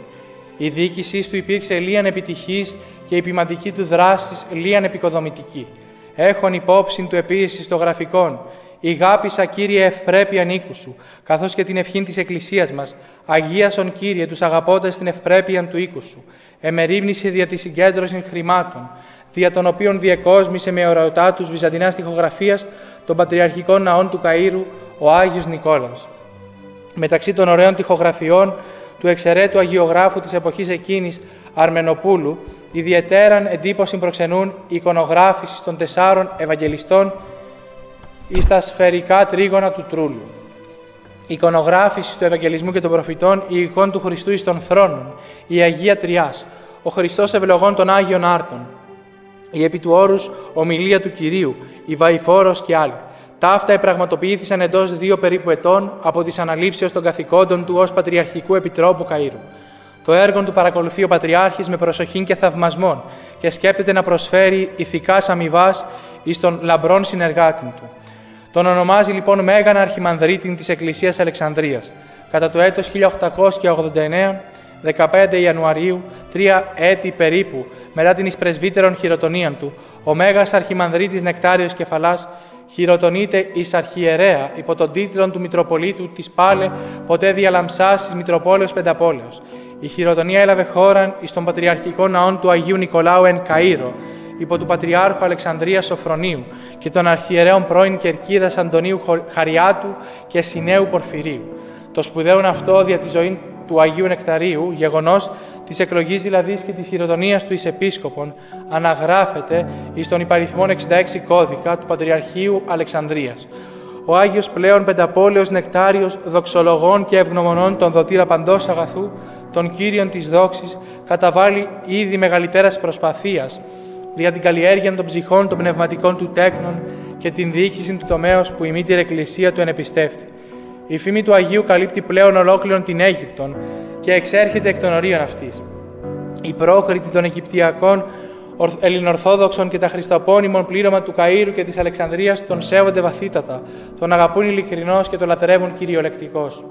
Η διοίκησή του υπήρξε λίαν επιτυχής και η ποιμαντική του δράσης λίαν επικοδομητική. Έχων υπόψη του επίσης το γραφικόν, η γάπησα Κύριε ευπρέπεια νίκου σου, καθώς και την ευχήν της Εκκλησίας μας, αγίασον Κύριε τους αγαπώντας την ευπρέπεια του οίκου σου. Εμερίμνησε δια τη συγκέντρωση χρημάτων, δια των οποίων διεκόσμησε με ορατά τους βυζαντινάς τοιχογραφίας των Πατριαρχικών Ναών του Καΐρου ο Άγιος Νικόλαος. Μεταξύ των ωραίων τοιχογραφιών του εξαιρέτου αγιογράφου της εποχής εκείνης Αρμενοπούλου, ιδιαιτέραν εντύπωση προξενούν οι εικονογράφηση των τεσσάρων Ευαγγελιστών εις τα σφαιρικά τρίγωνα του Τρούλου. Η εικονογράφηση του Ευαγγελισμού και των προφητών, η εικόν του Χριστού εις των θρόνων, η Αγία Τριάς, ο Χριστός ευλογών των Άγιων Άρτων, η επί του όρους ομιλία του Κυρίου, η Βαϊφόρος και άλλοι. Τα αυτά επραγματοποιήθησαν εντός δύο περίπου ετών από τις αναλήψεως των καθηκόντων του ως Πατριαρχικού Επιτρόπου Καΐρου. Το έργο του παρακολουθεί ο Πατριάρχης με προσοχή και θαυμασμόν και σκέπτεται να προσφέρει ηθικάς αμοιβάς εις τον λαμπρόν συνεργάτη του. Τον ονομάζει λοιπόν Μέγανα Αρχιμανδρίτην της Εκκλησίας Αλεξανδρίας. Κατά το έτος χίλια οκτακόσια ογδόντα εννέα, δεκαπέντε Ιανουαρίου, τρία έτη περίπου μετά την εις πρεσβύτερον χειροτονίαν του, ο Μέγας Αρχιμανδρίτης Νεκτάριος Κεφαλάς χειροτονείται εις αρχιερέα υπό τον τίτλο του Μητροπολίτου της Πάλε ποτέ διαλαμψάς εις Μητροπόλεως Πενταπόλεως. Η χειροτονία έλαβε χώραν εις τον Πατριαρχικό Ναόν του Αγίου Νικολάου εν Καΐρο, υπό του Πατριάρχου Αλεξανδρίας Σοφρονίου και των αρχιερέων πρώην Κερκίδας Αντωνίου Χαριάτου και Σινέου Πορφυρίου. Το σπουδαίον αυτό δια τη ζωή του Αγίου Νεκταρίου, γεγονός της εκλογής δηλαδή και της χειροτονίας του εις επίσκοπον, αναγράφεται εις τον υπαριθμόν εξήντα έξι κώδικα του Πατριαρχείου Αλεξανδρίας. Ο Άγιος πλέον Πενταπόλεως Νεκτάριος δοξολογών και ευγνωμονών τον δοτήρα παντός αγαθού, τον Κύριον της δόξης, καταβάλει ήδη μεγαλυτέρας προσπαθίας δια την καλλιέργεια των ψυχών, των πνευματικών του τέκνων και την διοίκηση του τομέως που η μήτηρ Εκκλησία του ενεπιστεύθη. Η φήμη του Αγίου καλύπτει πλέον ολόκληρον την Αίγυπτον και εξέρχεται εκ των ορίων αυτής. Η πρόκριτη των Αιγυπτιακών, Ελληνορθόδοξων και τα χρισταπώνυμων πλήρωμα του Καΐρου και της Αλεξανδρίας τον σέβονται βαθύτατα, τον αγαπούν ειλικρινώς και τον λατρεύουν κυριολεκτικώς.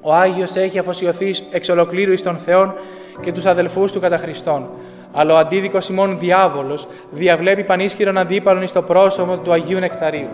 Ο Άγιος έχει αφοσιωθεί εξ ολοκλήρου εις τον Θεόν και τους αδελφούς του κατά Χριστόν. Αλλά ο αντίδικος Σιμών διάβολος διαβλέπει πανίσχυρον αντίπαλον εις το πρόσωπο του Αγίου Νεκταρίου.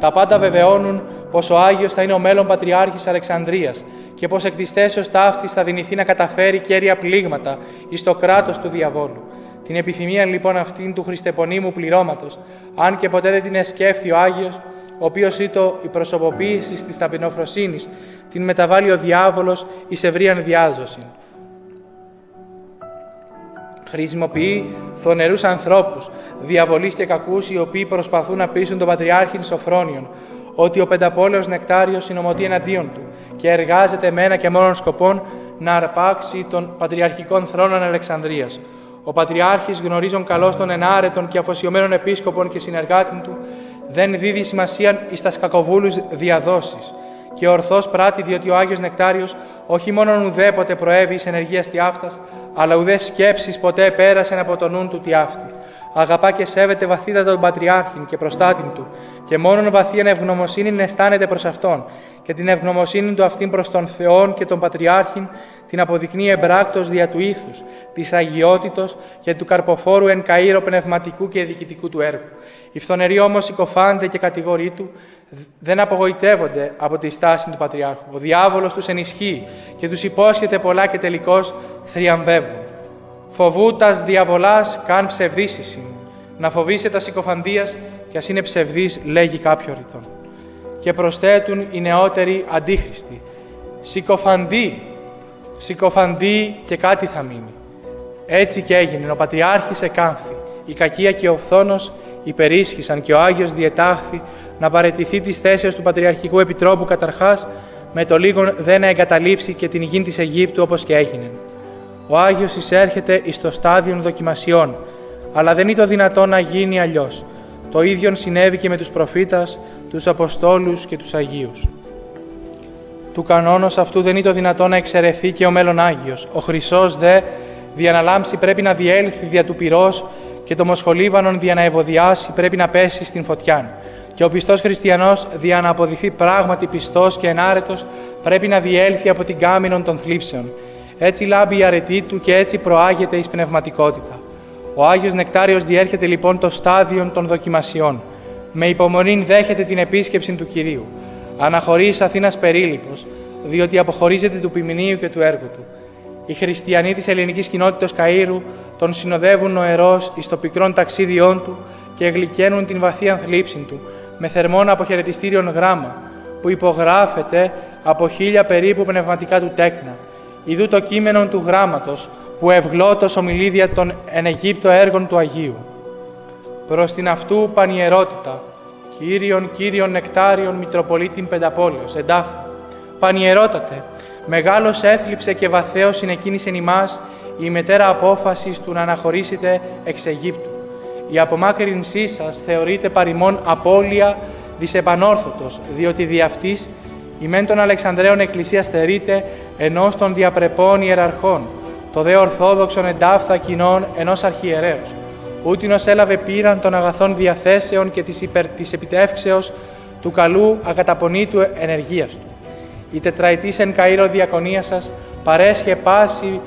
Τα πάντα βεβαιώνουν πως ο Άγιος θα είναι ο μέλλον Πατριάρχης Αλεξανδρίας και πως εκ της θέσεως ταύτης θα δυνηθεί να καταφέρει κέρια πλήγματα εις το κράτος του διαβόλου. Την επιθυμία λοιπόν αυτήν του χριστεπονίμου πληρώματος, αν και ποτέ δεν την εσκέφθη ο Άγιος, ο οποίος ήτο η προσωποποίηση της ταπεινοφροσύνης, την μεταβάλλει ο διάβολος εις ευρείαν διάζωσιν. Χρησιμοποιεί φθονερούς ανθρώπους, διαβολείς και κακούς, οι οποίοι προσπαθούν να πείσουν τον Πατριάρχην Σοφρόνιον ότι ο Πενταπόλεως Νεκτάριος συνομωτεί εναντίον του και εργάζεται με ένα και μόνον σκοπό να αρπάξει τον Πατριαρχικών θρόνων Αλεξανδρίας. Ο Πατριάρχης, γνωρίζον καλώς τον ενάρετον και αφοσιωμένον επίσκοπον και συνεργάτη του, δεν δίδει σημασία εις τας κακοβούλους διαδόσεις. Και ορθώς πράττει, διότι ο Άγιος Νεκτάριος όχι μόνον ουδέποτε προέβη εις ενεργείας τι αυτάς, αλλά ουδέ σκέψεις ποτέ πέρασεν από το νου του τι αυτή. Αγαπά και σέβεται βαθύτατα τον Πατριάρχην και προστάτην του, και μόνον βαθύαν ευγνωμοσύνην αισθάνεται προς αυτόν, και την ευγνωμοσύνη του αυτήν προς τον Θεόν και τον Πατριάρχην την αποδεικνύει εμπράκτος δια του ήθους, της αγιότητος και του καρποφόρου εν Καΐρο πνευματικού και διοικητικού του έργου. Οι φθονεροί όμως συκοφάνται και κατηγοροί του, δεν απογοητεύονται από τη στάση του Πατριάρχου. Ο διάβολος τους ενισχύει και τους υπόσχεται πολλά και τελικώς θριαμβεύουν. Φοβούτας διαβολάς καν ψευδήσεις είναι. Να φοβήσει τα συκοφαντίας κι ας είναι ψευδής, λέγει κάποιο ρητό. Και προσθέτουν οι νεότεροι αντίχριστοι. Συκοφαντή, συκοφαντή και κάτι θα μείνει. Έτσι και έγινε, ο Πατριάρχης εκάμφθη. Η κακία και ο φθόνος υπερίσχυσαν και ο Άγιος διετάχθη να παραιτηθεί της θέσεως του Πατριαρχικού Επιτρόπου καταρχάς, με το λίγον δεν να εγκαταλείψει και την γη της Αιγύπτου όπως και έγινε. Ο Άγιος εισέρχεται εις το στάδιον δοκιμασιών, αλλά δεν είναι το δυνατόν να γίνει αλλιώς. Το ίδιον συνέβη και με τους προφήτας, τους Αποστόλους και τους Αγίους. Του κανόνος αυτού δεν είναι το δυνατόν να εξαιρεθεί και ο μέλλον Άγιος. Ο Χρυσός δε, διαναλάμψει πρέπει να διέλθει δια του πυρός και το μοσχολίβανον δια να ευωδιάσει πρέπει να πέσει στην φωτιάν. Και ο πιστός χριστιανός, δια να αποδειχθεί πράγματι πιστός και ενάρετος, πρέπει να διέλθει από την κάμινον των θλίψεων. Έτσι λάμπει η αρετή του και έτσι προάγεται εις πνευματικότητα. Ο Άγιος Νεκτάριος διέρχεται λοιπόν το στάδιον των δοκιμασιών. Με υπομονήν δέχεται την επίσκεψη του Κυρίου. Αναχωρεί εις Αθήνας περίληπος, διότι αποχωρίζεται του ποιμηνίου και του έργου του. Οι χριστιανοί της ελληνικής κοινότητας Καΐρου τον συνοδεύουν νοερός εις το πικρόν ταξίδιόν του και γλυκαίνουν την βαθύαν θλίψη του με θερμόν αποχαιρετιστήριον γράμμα που υπογράφεται από χίλια περίπου πνευματικά του τέκνα. Ιδού το κείμενο του γράμματος που ευγλώτος ομιλίδια των εν Αιγύπτω έργων του Αγίου. Προς την αυτού πανιερότητα, Κύριον Κύριον Νεκτάριον Μητροπολίτην Πενταπόλεως, εντάφη, πανιερότατε, μεγάλος έθλιψε και βαθέως συνεκίνησεν ημάς η μετέρα απόφασης του να αναχωρήσετε εξ Αιγύπτου. Η απομάκρυνσή σας θεωρείται παροιμόν απώλεια δυσεπανόρθωτος, διότι δι' αυτής η μεν των Αλεξανδρέων Εκκλησία στερείται ενός των διαπρεπών ιεραρχών, το δε ορθόδοξον εντάφθα κοινών ενός αρχιερέως. Ούτινος έλαβε πήραν των αγαθών διαθέσεων και της υπερ της επιτεύξεως του καλού ακαταπονήτου ενεργείας του. Η τετραετής εν Καΐρο διακονία σας παρέσχε πάση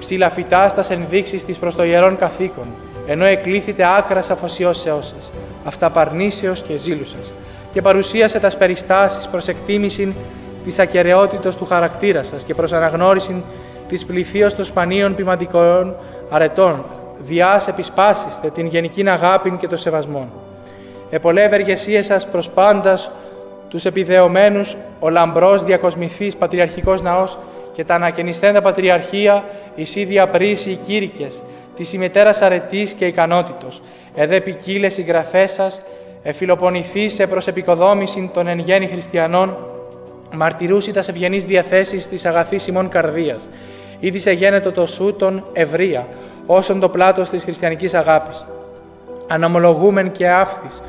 ψηλαφιτάστας ενδείξεις της προς το ιερόν καθήκον, ενώ εκλήθητε άκρας αφοσιώσεώς σας, αυταπαρνήσεως και ζήλουσας, και παρουσίασε τας περιστάσεις προς εκτίμησιν της ακεραιότητος του χαρακτήρα σας και προς αναγνώρισιν της πληθείως των σπανίων ποιμαντικών αρετών, διάς επισπάσιστε την γενικήν αγάπην και το σεβασμόν. Επολεύ εργεσίες σας προς πάντας τους επιδεωμένους, ο λαμπρός διακοσμηθής πατριαρχικός ναός και τα ανακαινιστέντα πατριαρχία, εις ή διαπρίσει οι κήρυκες, της ημετέρας αρετής και ικανότητος, εδέ ποικίλες συγγραφές σας, εφιλοπονηθεί σε προς επικοδόμηση των εν γέννη χριστιανών, μαρτυρούσι τας ευγενείς διαθέσεις της αγαθής ημών καρδίας, ή της εγένετο το σούτον ευρεία, όσον το πλάτος της χριστιανικής αγάπης. Ανομολογούμεν και άφθης,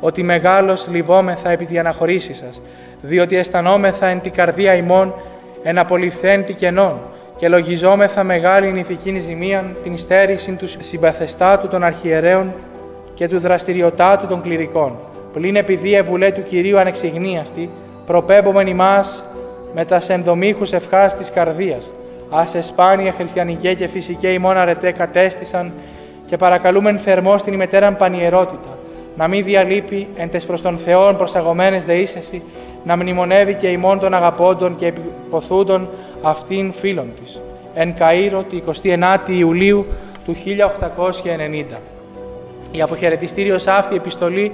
ότι μεγάλος λιβόμεθα επί τη αναχωρήση σας, διότι αισθανόμεθα εν την καρδία ημών, εν απολυθέν τη κενών, και λογιζόμεθα μεγάλην ηθικήν ζημίαν την στέρηση του συμπαθεστάτου των αρχιερέων και του δραστηριοτάτου των κληρικών, πλην επειδή ευουλέ του Κυρίου ανεξιγνίαστη, προπέμπομεν ημάς με τας ενδομήχους ευχάς της καρδίας, ας εσπάνια χριστιανικέ και φυσικέ ημών αρετέ κατέστησαν, και παρακαλούμεν θερμός την ημετέραν πανιερότητα, να μην διαλείπει εν τες προς τον Θεόν προσαγωμένες δεήσεσι, να μνημονεύει και ημών των αγαπώντων και επιποθούντων αυτήν φίλων της. Εν Καΐρο, τη εικοστή ενάτη Ιουλίου του χίλια οκτακόσια ενενήντα. Η αποχαιρετιστήριος αυτή επιστολή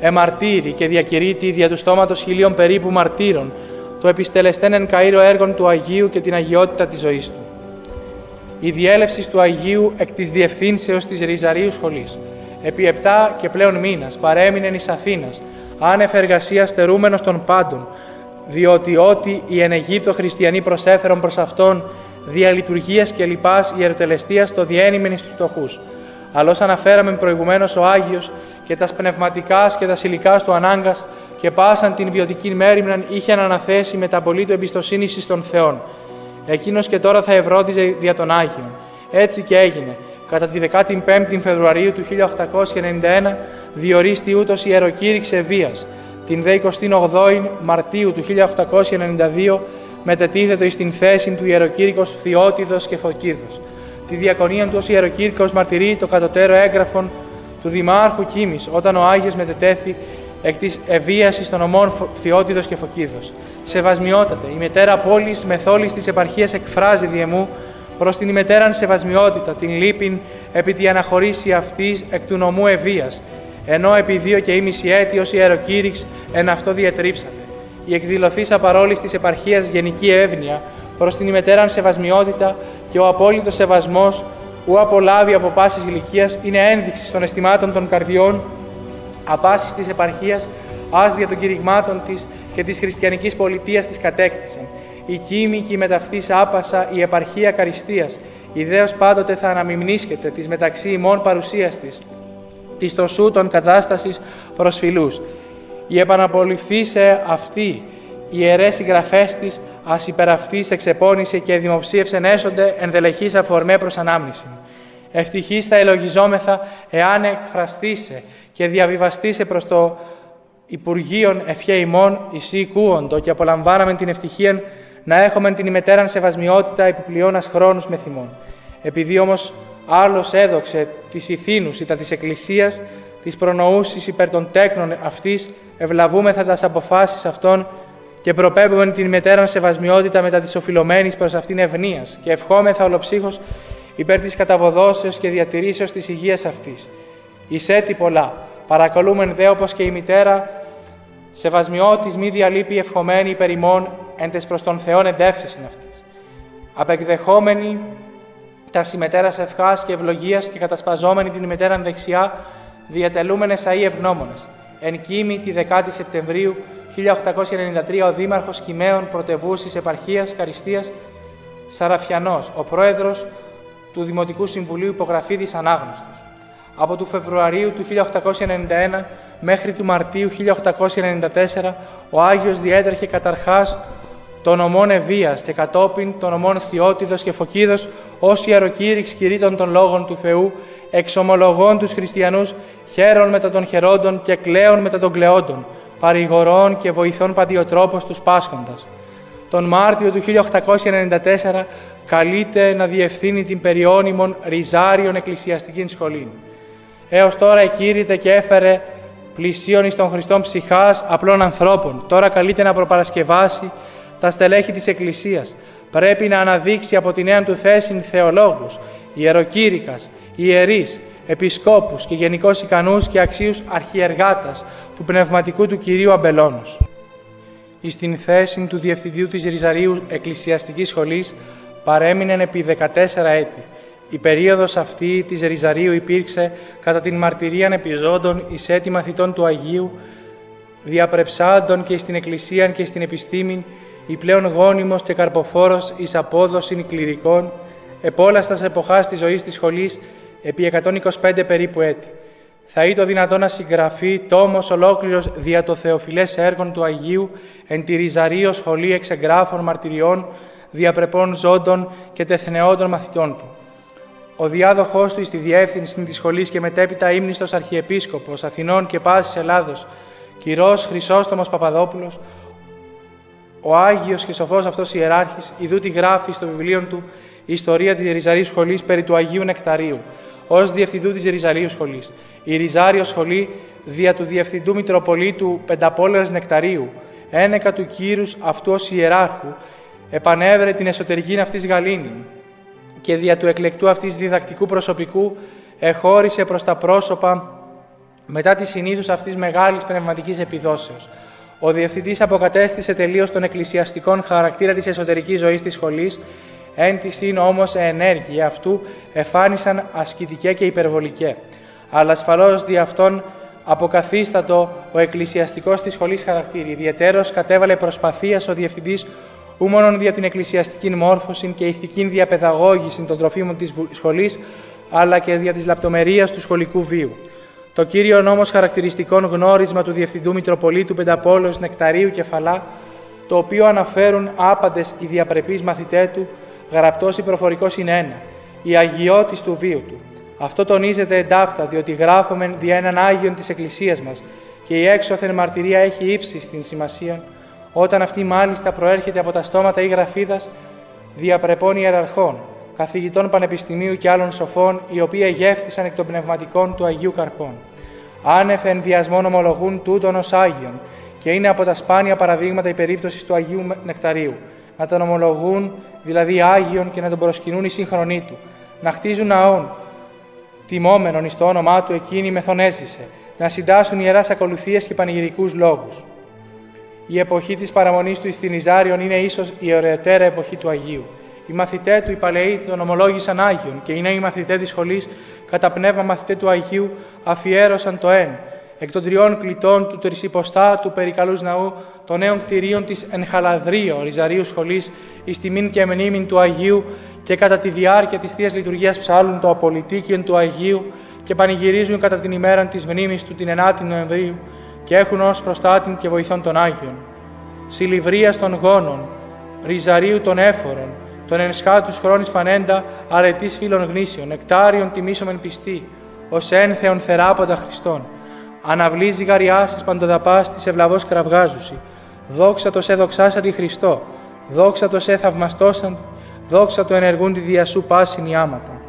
εμαρτύρει και διακηρύττει δια του στόματος χιλίων περίπου μαρτύρων, το επιστελεστέν εν Καΐρο έργων του Αγίου και την αγιότητα της ζωής του. η διέλευση του Αγίου εκ της διευθύνσεως της Ριζαρείου Σχολής. Επί επτά και πλέον μήνας παρέμεινε εις Αθήνας, άνευ εργασίας στερούμενος των πάντων, διότι ό,τι οι εν Αιγύπτο χριστιανοί προσέφερον προς αυτόν δια λειτουργίας και λοιπάς ιεροτελεστίας το διένυμεν εις τους φτωχούς. Αλλώς αναφέραμε προηγουμένως ο Άγιος και τας πνευματικάς και τας υλικάς του ανάγκας και πάσαν την βιωτική μέρημναν είχε αναθέσει μεταπολύτου εμπιστοσύνη εις των Θεών. Εκείνος και τώρα θα ευρώτιζε δια των Άγιων. Έτσι και έγινε. Κατά τη δεκάτη πέμπτη Φεβρουαρίου του χίλια οκτακόσια ενενήντα ένα διορίστη ούτως ιεροκήρυξε βίας. Την δε εικοστή όγδοη Μαρτίου του χίλια οκτακόσια ενενήντα δύο μετετίθετο εις την θέση του ιεροκήρυκος Φθιώτιδος και Φωκίδος. Τη διακονία του ως ιεροκήρυκος μαρτυρεί το κατωτέρω έγγραφον του Δημάρχου Κύμης, όταν ο Άγιος μετετέθη εκ της ευβίασης των ομών Φθιώτιδος και Φωκίδος. Σεβασμιότατε, η μετέρα πόλης μεθόλης της επαρχίας εκφράζει διεμού προς την ημετέραν σεβασμιότητα την λύπην επί τη αναχωρήση αυτής εκ του νομού ευβίας, ενώ επί δύο και ήμιση έτη ως ιεροκήρυξ εν αυτό διατρίψατε. Η εκδηλωθήσα παρόλης της επαρχίας γενική εύνοια προς την ημετέραν σεβασμιότητα και ο απόλυτος σεβασμός που απολάβει από πάσης ηλικίας είναι ένδειξη των αισθημάτων των καρδιών απάσης της επαρχίας ας δια των κηρυγμάτων της και της χριστιανικής πολιτείας της κατέκτησεν. Η Κύμη και η μεταυτής άπασα, η επαρχία Καρυστίας, ιδέως πάντοτε θα αναμειμνίσκεται της μεταξύ ημών παρουσίας της, της τοσού των κατάστασης προς φιλούς. Η επαναπολυφθήσε αυτή, οι ιερές συγγραφές της, ας υπεραυτής εξεπώνησε και δημοψίευσεν έσονται ενδελεχείς αφορμέ προς ανάμνηση. Ευτυχής θα ελογιζόμεθα εάν εκφραστήσε και διαβιβαστήσε προς το Υπουργείον ευχέ ημών εισή οικούοντο και απολαμβάναμεν την ευτυχία να έχομεν την ημετέραν σεβασμιότητα επιπλειώνας χρόνους με θυμών. Επειδή όμως άλλος έδοξε της ηθήνους ητα της Εκκλησίας, της προνοούσης υπέρ των τέκνων αυτής, ευλαβούμεθα τας αποφάσεις αυτών και προπέμπομεν την ημετέραν σεβασμιότητα μετά της οφειλωμένης προς αυτήν ευνοίας και ευχόμεθα ολοψύχως υπέρ της καταβοδώσεως και διατηρήσεως της υγείας αυτής. Εισέτη πολλά. Παρακαλούμεν δε όπως και η μητέρα σεβασμιώτης μη διαλείπει ευχομένη υπερ ημών εν τες προς τον Θεόν εντεύξεσιν αυτής. Απεκδεχόμενη τας ημετέρας ευχάς και ευλογίας και κατασπαζόμενη την ημετέραν δεξιά διατελούμενες αΐ ευγνώμονες. Εν Κύμη τη δεκάτη Σεπτεμβρίου χίλια οκτακόσια ενενήντα τρία ο Δήμαρχος Κυμαίων Πρωτεβούσης Επαρχίας Καρυστίας Σαραφιανός, ο Πρόεδρος του Δημοτικού Συμβουλίου υπογραφήδης ανάγνωστος. Από του Φεβρουαρίου του χίλια οκτακόσια ενενήντα ένα μέχρι του Μαρτίου χίλια οκτακόσια ενενήντα τέσσερα ο Άγιος διέτρεχε καταρχάς των ομών Ευβίας και κατόπιν των ομών Φθιώτιδος και Φωκίδος ως ιεροκήρυξ κηρύττων των λόγων του Θεού, εξομολογών τους χριστιανούς, χαίρων μετά των χερόντων και κλαίων μετά των κλαιόντων, παρηγορών και βοηθών παντιοτρόπως τους πάσχοντας. Τον Μάρτιο του χίλια οκτακόσια ενενήντα τέσσερα καλείται να διευθύνει την περιώνυμον Ριζάριον Εκκλησιαστικήν Σχολήν. Έως τώρα εκήρυτε και έφερε πλησίον εις των Χριστών ψυχάς απλών ανθρώπων. Τώρα καλείται να προπαρασκευάσει τα στελέχη της Εκκλησίας. Πρέπει να αναδείξει από τη νέα του θέση θεολόγους, ιεροκήρυκας, ιερείς, επισκόπους και γενικώς ικανούς και αξίους αρχιεργάτας του πνευματικού του Κυρίου Αμπελώνους. Εις την θέση του Διευθυντιού της Ριζαρείου Εκκλησιαστικής Σχολής παρέμεινεν επί δεκατέσσερα έτη. Η περίοδος αυτή της Ριζαρείου υπήρξε κατά την μαρτυρίαν επιζώντων εις έτη μαθητών του Αγίου, διαπρεψάντων και στην Εκκλησίαν και στην Επιστήμην, η πλέον γόνιμος και καρποφόρος εις απόδοσιν κληρικών, επόλαστας εποχάς της ζωής της σχολής, επί εκατόν είκοσι πέντε περίπου έτη. Θα είτο δυνατόν να συγγραφεί τόμος ολόκληρος δια το θεοφιλές έργων του Αγίου εν τη Ριζαρείου Σχολή εξεγγράφων μαρτυριών, διαπρεπών ζώντων και τεθνεόντων μαθητών του. Ο διάδοχός του εις τη διεύθυνση της σχολής και μετέπειτα ύμνηστος Αρχιεπίσκοπος Αθηνών και πάσης Ελλάδος, Κυρός Χρυσόστομος Παπαδόπουλος, ο Άγιος και σοφός αυτός ιεράρχης, ιδού τη γράφει στο βιβλίο του η ιστορία της Ριζαρείου Σχολής περί του Αγίου Νεκταρίου, ως διευθυντού της Ριζαρείου Σχολής. Η Ριζάριο Σχολή, δια του διευθυντού Μητροπολίτου Πενταπόλεως Νεκταρίου, ένεκα του κύρους αυτού ως ιεράρχου, επανέβρε την εσωτερική αυτής γαλήνη και δια του εκλεκτού αυτής διδακτικού προσωπικού εχώρισε προς τα πρόσωπα μετά τη συνήθους αυτής μεγάλης πνευματικής επιδόσεως. Ο Διευθυντής αποκατέστησε τελείως τον εκκλησιαστικόν χαρακτήρα της εσωτερικής ζωής της σχολής, Εν της είναι όμως ενέργειοι αυτού εφάνισαν ασκητικέ και υπερβολικέ. Αλλά ασφαλώς δι' αυτόν αποκαθίστατο ο εκκλησιαστικός της σχολής χαρακτήρι. Ιδιαιτέρως κατέβαλε προσπαθίας ο διευθυντής ου μόνον δια την εκκλησιαστική μόρφωση και ηθική διαπαιδαγώγηση των τροφίμων της σχολής, αλλά και δια της λεπτομερίας του σχολικού βίου. Το κύριο όμως χαρακτηριστικόν γνώρισμα του Διευθυντού Μητροπολίτου Πενταπόλεως Νεκταρίου Κεφαλά, το οποίο αναφέρουν άπαντες οι διαπρεπείς μαθητέ του, γραπτός ή προφορικός είναι ένα, η αγιώτης του βίου του. Αυτό τονίζεται εντάφτα, διότι γράφομεν δια έναν Άγιον της Εκκλησίας μας και η έξωθεν μαρτυρία έχει ύψη στην σημασία, όταν αυτή μάλιστα προέρχεται από τα στόματα ή γραφίδας διαπρεπών ιεραρχών, καθηγητών πανεπιστημίου και άλλων σοφών, οι οποίοι εγεύθησαν εκ των πνευματικών του Αγίου Καρπών. Άνευ ενδιασμών ομολογούν τούτον ως Άγιον, και είναι από τα σπάνια παραδείγματα η περίπτωση του Αγίου Νεκταρίου, να τον ομολογούν δηλαδή Άγιον και να τον προσκυνούν οι σύγχρονοί του, να χτίζουν ναών, τιμόμενον εις το όνομά του εκείνη μεθονέζησε, να συντάσσουν ιεράς ακολουθίες και πανηγυρικούς λόγους. Η εποχή της παραμονής του εις την Ριζάριον είναι ίσως η ωραιότερα εποχή του Αγίου. Οι μαθητές του, οι παλαιοί, τον ομολόγησαν Άγιον και οι νέοι μαθητές της σχολής, κατά πνεύμα μαθητέ του Αγίου, αφιέρωσαν το εν, εκ των τριών κλητών του τρισυποστά του περικαλούς ναού, των νέων κτηρίων της εν Χαλαδρείο Ριζαρίου Σχολής, εις τιμήν και μνήμην του Αγίου και κατά τη διάρκεια της Θείας Λειτουργίας ψάλλουν το απολυτίκιον του Αγίου και πανηγυρίζουν κατά την ημέραν της μνήμης του την ενάτη Νοεμβρίου και έχουν ως προστάτην και βοηθών των Άγιων. Σηλυβρίας των γόνων, Ριζαρίου των έφορων, των ενσχάτους χρόνης φανέντα, αρετής φίλων γνήσιων, Νεκτάριον τιμήσομεν πιστή, ως εν Θεον θεράποντα Χριστόν. Αναβλίζει γαριάσας παντοδαπάς της ευλαβώς κραυγάζουσι. Δόξα το σε δοξάσαντι Χριστό, δόξα το σε θαυμαστώσαντι, δόξα το ενεργούν τη δια σου πάσιν άματα.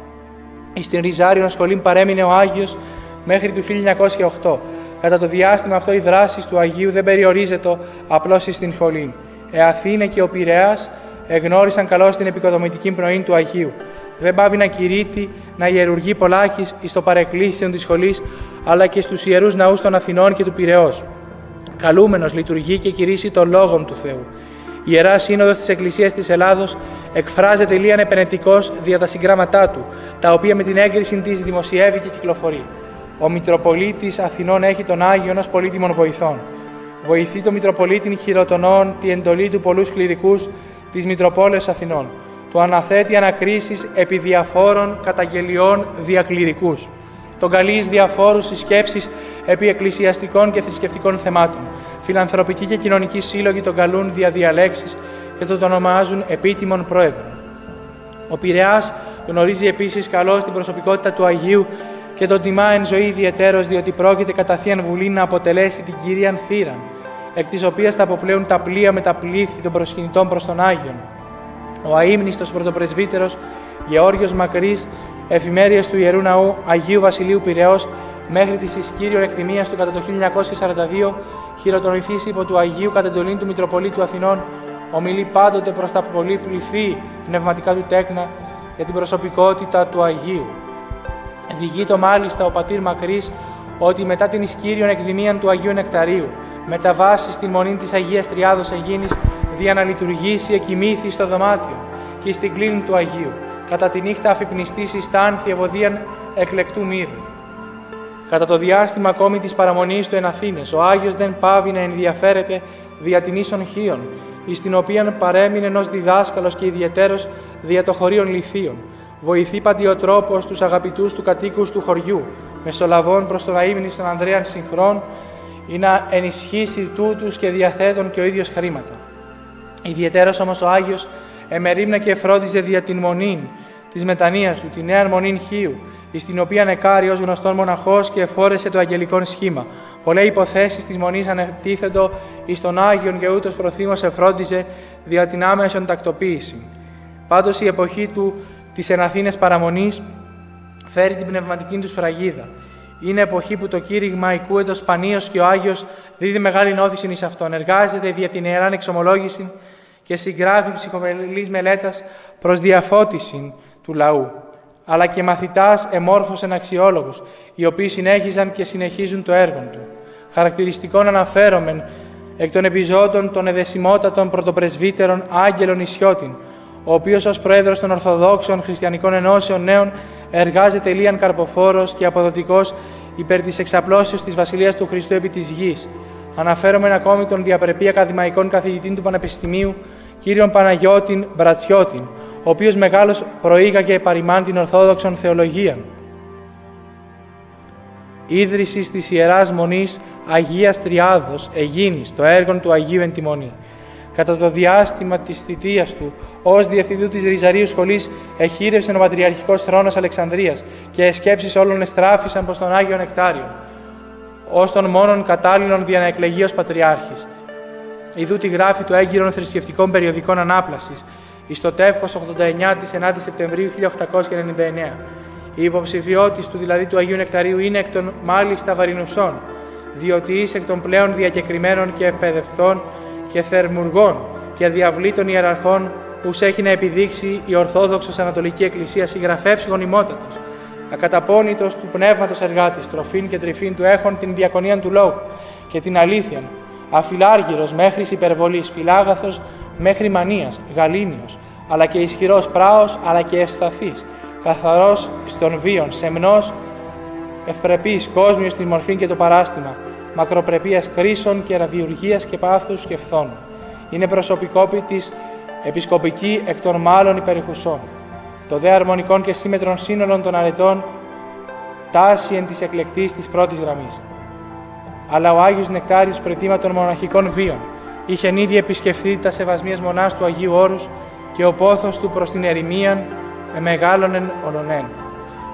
Εις την Ριζάριον σχολήν παρέμεινε ο Άγιος μέχρι του χίλια εννιακόσια οκτώ. Κατά το διάστημα αυτό οι δράσεις του Αγίου δεν περιορίζεται απλώς εις την σχολήν. Ε Αθήνε και ο Πειραιάς εγνώρισαν καλώς την επικοδομητική πνοή του Αγίου. Δεν πάβει να κηρύττει, να ιερουργεί πολλάχης εις το παρεκκλήσιον της σχολής, αλλά και στους ιερούς ναούς των Αθηνών και του Πειραιώς. Καλούμενος λειτουργεί και κηρύσσει των λόγων του Θεού. Η Ιερά Σύνοδος της Εκκλησίας της Ελλάδος εκφράζεται λίαν επενετικός δια τα συγγράμματά του, τα οποία με την έγκριση της δημοσιεύει και κυκλοφορεί. Ο Μητροπολίτης Αθηνών έχει τον Άγιον ως πολύτιμον βοηθών. Βοηθεί το Μητροπολίτην χειροτονών τη εντολή του πολλούς κληρικούς της Μητροπόλεως Αθηνών. Του αναθέτει ανακρίσεις επί διαφόρων καταγγελιών διακληρικούς. Τον καλεί εις διαφόρους εις σκέψεις επί εκκλησιαστικών και θρησκευτικών θεμάτων. Φιλανθρωπικοί και κοινωνικοί σύλλογοι τον καλούν δια διαλέξεις και τον ονομάζουν επίτιμον πρόεδρο. Ο Πειραιάς γνωρίζει επίσης καλώς την προσωπικότητα του Αγίου και τον τιμά εν ζωή ιδιαιτέρως, διότι πρόκειται κατά θείαν βουλή να αποτελέσει την κυρίαν θύραν, εκ της οποίας τα αποπλέουν τα πλοία με τα πλήθη των προσκυνητών προς τον Άγιον. Ο αείμνηστος πρωτοπρεσβύτερος Γεώργιος Μακρύς, εφημέρειες του Ιερού Ναού Αγίου Βασιλείου Πειραιώς, μέχρι της εις κύριων εκτιμίας του κατά το χίλια εννιακόσια σαράντα δύο, χειροτονηθής υπό του Αγίου κατά εντολήν του Μητροπολίτου Αθηνών, ομιλεί πάντοτε προς τα πολύ πληθή πνευματικά του τέκνα για την προσωπικότητα του Αγίου. Διηγείτο μάλιστα ο πατήρ Μακρύς ότι μετά την εις κύριων εκδημίαν του Αγίου Νεκταρίου, μεταβάσει στην μονή της Αγίας Τριάδος Αιγίνης, δια να λειτουργήσει εκοιμήθη στο δωμάτιο και στην κλίνη του Αγίου, κατά τη νύχτα αφυπνιστής εις τα άνθη ευωδίαν εκλεκτού μύρου. Κατά το διάστημα ακόμη της παραμονής του εν Αθήνες, ο Άγιος δεν πάβει να ενδιαφέρεται δια την ίσον Χίον, εις την οποία παρέμεινε ενός διδάσκαλος και ιδιαιτέρως δια το χωρίον Ληθίων. Βοηθεί παντιοτρόπος τους αγαπητούς του κατοίκους του χωριού, μεσολαβών προς τον αείμνηστον Ανδρέαν Συγχρόν, ή να ενισχύσει τούτους και διαθέτων και ο ίδιος χρήματα. Ιδιαιτέρως όμως ο Άγιος εμερίμνα και φρόντιζε δια την μονήν της μετανοίας του, τη Νέα Μονήν Χίου, εις την οποία νεκάρει ως γνωστόν μοναχός και εφόρεσε το αγγελικόν σχήμα. Πολλές υποθέσεις της μονής ανετίθετο εις τον Άγιον και ούτως προθήμως εφρόντιζε δια την άμεσον τακτοποίηση. Πάντως η εποχή του της εν Αθήνες παραμονής φέρει την πνευματική του σφραγίδα. Είναι εποχή που το κήρυγμα οικούεται σπανίως και ο Άγιος δίδει μεγάλη όθηση εις αυτόν. Εργάζεται δια την ιεράν εξομολόγηση και συγγράφει ψυχομελής μελέτας προς διαφώτιση του λαού. Αλλά και μαθητάς εμόρφωσεν αξιόλογους, οι οποίοι συνέχιζαν και συνεχίζουν το έργο του. Χαρακτηριστικών αναφέρομεν εκ των επιζώντων των εδεσιμότατων πρωτοπρεσβύτερων Άγγελων Ισιώτην, ο οποίος ως πρόεδρος των Ορθοδόξων Χριστιανικών Ενώσεων Νέων εργάζεται ηλίαν καρποφόρος και αποδοτικός υπέρ της εξαπλώσεως της Βασιλείας του Χριστού επί της γης. Αναφέρομαι ακόμη τον διαπρεπή ακαδημαϊκόν καθηγητή του Πανεπιστημίου, κύριον Παναγιώτην Μπρατσιώτην, ο οποίος μεγάλος προήγαγε παροιμάν την Ορθόδοξον Θεολογίαν. Ίδρυσης της Ιεράς Μονής Αγίας Τριάδος Αιγίνης, το έργο του Αγίου εν τη Μονή. Κατά το διάστημα της θητείας του, ως διευθυντού της Ριζαρείου Σχολής, εχείρευσε ο Πατριαρχικός Θρόνος Αλεξανδρίας και οι σκέψεις όλων εστράφησαν προς τον Άγιο Νεκτάριο, ως τον μόνον κατάλληλον δια να εκλεγεί ως Πατριάρχης. Ιδού τη γράφη του έγκυρων θρησκευτικών περιοδικών ανάπλασης, εις το Τεύχος ογδόντα εννιά της εννέα Σεπτεμβρίου χίλια οκτακόσια ενενήντα εννέα. Η υποψηφιότης του, δηλαδή του Αγίου Νεκταρίου, είναι εκ των μάλιστα βαρινουσών, διότι είσαι εκ των πλέον διακεκριμένων και εκπαιδευτών και θερμουργών και διαβλήτων ιεραρχών, ους έχει να επιδείξει η Ορθόδοξος Ανατολική Εκκλησία συγγραφεύς γονιμότατος, ακαταπώνητος του πνεύματος εργάτης, τροφήν και τρυφήν του έχων την διακονίαν του λόγου και την αλήθειαν, αφιλάργυρος μέχρις υπερβολής, φιλάγαθος μέχρι μανίας, γαλήνιος, αλλά και ισχυρός πράος, αλλά και ευσταθής, καθαρός στον βίον, σεμνός, ευπρεπής, κόσμιος στην μορφή και το παράστημα, μακροπρεπίας κρίσεων και ραδιουργίας και πάθους και φθόνου. Είναι προσωπικόπητης επισκοπική εκ των μάλλων υπερηχουσών. Το δε αρμονικών και σύμμετρων σύνολων των αρετών τάση εν της εκλεκτής της πρώτης γραμμής. Αλλά ο Άγιος Νεκτάριος πρετήμα των μοναχικών βίων είχε ήδη επισκεφθεί τα σεβασμίας μονάς του Αγίου Όρους και ο πόθος του προς την ερημίαν εμεγάλωνεν ολονέν.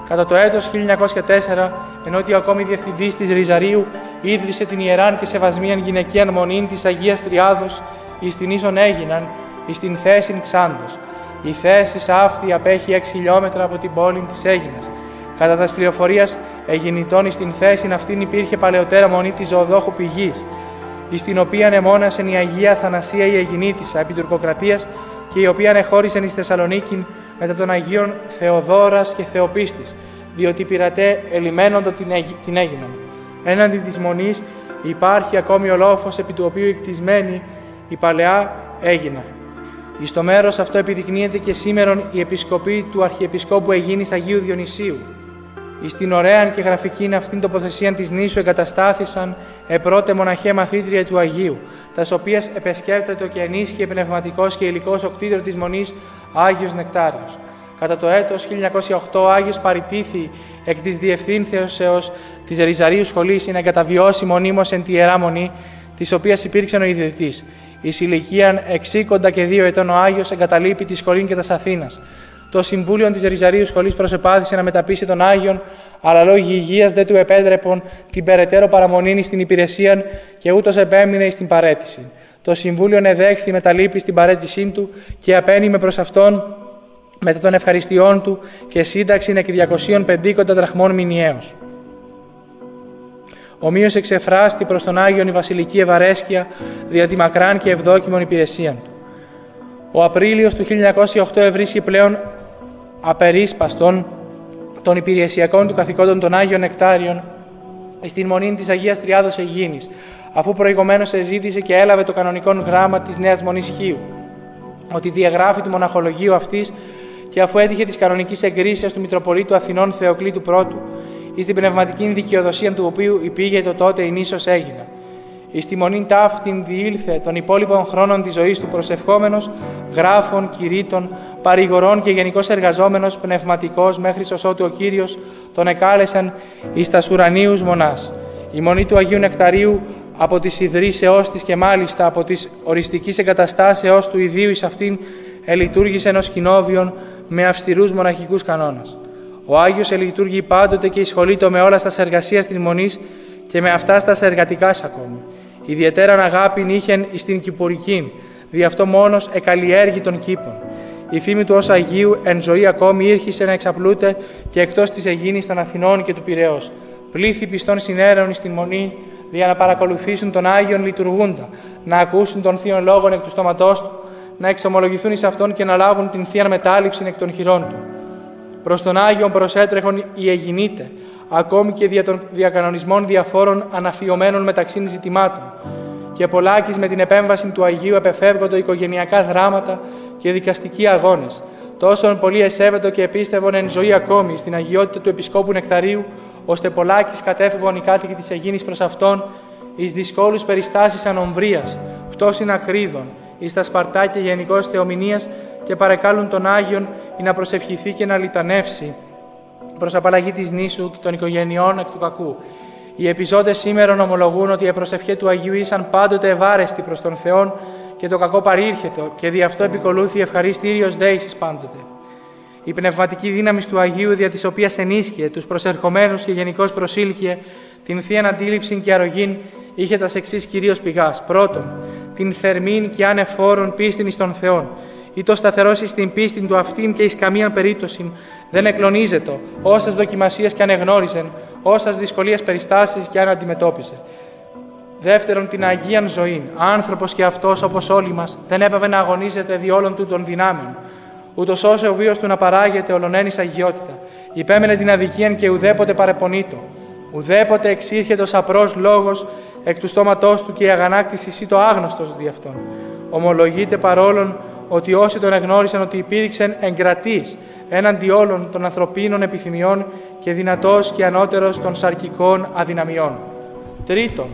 Κατά το έτος χίλια εννιακόσια τέσσερα, ενώ τι ακόμη διευθυντής της Ριζαρείου, ίδρυσε την ιεράν και σεβασμίαν γυναικείαν μονήν της Αγίας Τριάδος, εις την ίσον έγιναν, εις την θέσιν Ξάντος. Η θέση αυτή απέχει έξι χιλιόμετρα από την πόλη της Αίγινας. Κατά τας πληροφορίας εγινητών εις την θέσιν αυτήν υπήρχε παλαιότερα μονή της Ζωοδόχου Πηγής, εις την οποίαν εμόνασεν η Αγία Θανασία η Αιγινήτισσα επί τουρκοκρατίας και η οποίαν εχώρισεν εις Θεσσαλονίκην μετά των Αγίων Θεοδόρας και Θεοπίστης, διότι πειρατέ ελιμένοντο την έγιναν. Έναντι της μονής υπάρχει ακόμη ο λόφος επί του οποίου εκτισμένη η παλαιά έγινα. Εις το μέρος αυτό επιδεικνύεται και σήμερον η επισκοπή του Αρχιεπισκόπου Αιγίνης Αγίου Διονυσίου. Εις την ωραίαν και γραφικήν αυτήν τοποθεσίαν της νήσου εγκαταστάθησαν επρότε μοναχέ μαθήτρια του Αγίου, τας οποίας επεσκέπτεται και ενίσχυε πνευματικός και υλικός οκτήτρο της μονής Άγιος Νεκτάριος. Κατά το έτος χίλια εννιακόσια οκτώ, ο Άγιος παρητήθη εκ της διευθύνθεως της Ριζαρείου Σχολής να εγκαταβιώσει μονίμως εν τη Ιερά Μονή, της οποίας υπήρξεν ο ιδρυτής. Εις ηλικίαν εξήκοντα και δύο ετών ο Άγιος εγκαταλείπει τη σχολή και τας Αθήνας. Το Συμβούλιο της Ριζαρείου Σχολής προσεπάθησε να μεταπείσει τον Άγιον, αλλά λόγοι υγείας δεν του επέτρεπον την περαιτέρω παραμονήν στην υπηρεσία και ούτως επέμεινε στην παρέτηση. Το Συμβούλιο εδέχθη με τα λύπη στην παρέτησή του και απένιμε προς αυτόν μετά των ευχαριστειών του και σύνταξην εκ διακοσίων πενήντα δραχμών μηνιαίως. Ομοίως εξεφράστη προς τον Άγιον η Βασιλική ευαρέσκεια δια τη μακράν και ευδόκιμον υπηρεσίαν του. Ο Απρίλιος του χίλια εννιακόσια οκτώ ευρίσκει πλέον απερίσπαστον των υπηρεσιακών του καθηκόντων των Άγιων Νεκτάριων στην Μονή της Αγίας Τριάδος Αιγίνης, αφού προηγουμένως εζήτησε και έλαβε το κανονικό γράμμα της Νέας Μονής Χίου, ότι διαγράφει του μοναχολογίου αυτής και αφού έτυχε της κανονικής εγκρίσεως του Μητροπολίτου Αθηνών Θεοκλήτου Πρώτου, εις την πνευματική δικαιοδοσία του οποίου υπήγε το τότε η νήσος Αίγινα. Εις τη μονήν ταύτην διήλθε των υπόλοιπων χρόνων της ζωής του προσευχόμενος, γράφων, κηρύττων, παρηγορών και γενικός εργαζόμενος πνευματικός μέχρι ότου ο Κύριος τον εκάλεσαν εις τας ουρανίους μονάς. Η μονή του Αγίου Νεκταρίου από της ιδρύσεώς της και μάλιστα από της οριστικής εγκαταστάσεώς του ιδίου εις αυτήν ελειτούργησε ενός κοινόβιον με αυστηρούς μοναχικούς κανόνας. Ο Άγιος ελειτούργει πάντοτε και εισχολείται με όλα στας εργασίας της Μονής και με αυτά στας εργατικάς ακόμη. Ιδιαιτέραν αγάπην είχεν εις την Κυπουρικήν, δι' αυτό μόνος εκαλλιέργει των κήπων. Η φήμη του ως Αγίου εν ζωή ακόμη ήρχισε να εξαπλούται και εκτός της Αιγίνης των Αθηνών και του Πειραιός. Πλήθη πιστών συνέρεων εις την Μονή, δια να παρακολουθήσουν τον Άγιον λειτουργούντα, να ακούσουν τον θείον λόγον εκ του στόματός του, να εξομολογηθούν εις αυτόν και να λάβουν την θείαν μετάληψη εκ των χειρών του. Προς τον Άγιον προσέτρεχον η Αιγινήτε, ακόμη και δια των διακανονισμών διαφόρων αναφιωμένων μεταξύ ζητημάτων. Και πολλάκις με την επέμβαση του Αγίου επεφεύγονται οικογενειακά δράματα και δικαστικοί αγώνες. Τόσον πολύ εσέβετο και επίστευον εν ζωή ακόμη στην αγιότητα του Επισκόπου Νεκταρίου, ώστε πολλάκις κατέφευγον οι κάτοικοι της Αιγίνης προς αυτόν εις δυσκόλους περιστάσεις ανομβρίας, πτώσιν ακρίδων, εις τα Σπαρτάκια γενικώς θεομηνίας και παρεκάλουν τον Άγιον ή να προσευχηθεί και να λιτανεύσει προς απαλλαγή της νήσου και των οικογενειών εκ του κακού. Οι επιζώντες σήμερον ομολογούν ότι η προσευχή του Αγίου ήσαν πάντοτε ευάρεστη προς τον Θεόν και το κακό παρήρχετο και δι' αυτό επικολούθη ευχαρίστηριος δέησης πάντοτε. Η πνευματική δύναμη του Αγίου, δια της οποίας ενίσχυε τους προσερχομένους και γενικώς προσήλκυε την θείαν αντίληψη και αρρωγήν, είχε τας εξής κυρίως πηγάς. Πρώτον, την θερμήν και ανεφόρον πίστην εις τον Θεόν, ή το σταθερός εις την πίστην του αυτήν και εις καμίαν περίπτωσιν δεν εκλονίζετο, όσες δοκιμασίες και αν εγνώριζεν, όσες δυσκολίες περιστάσεις και αν αντιμετώπιζε. Δεύτερον, την Αγίαν ζωήν, άνθρωπος και αυτός όπως όλοι μας, δεν έπαβε να αγωνίζεται δι' όλων του των δυνάμεων, ούτως ώστε ο βίος του να παράγεται ολονένης αγιότητα. Υπέμενε την αδικίαν και ουδέποτε παρεπονείτο. Ουδέποτε εξήρχεται ο σαπρός λόγος εκ του στόματός του και η αγανάκτηση ή το άγνωστος δι' αυτόν. Ομολογείται παρόλων ότι όσοι τον εγνώρισαν ότι υπήρξαν εγκρατείς έναντι όλων των ανθρωπίνων επιθυμιών και δυνατός και ανώτερος των σαρκικών αδυναμιών. Τρίτον,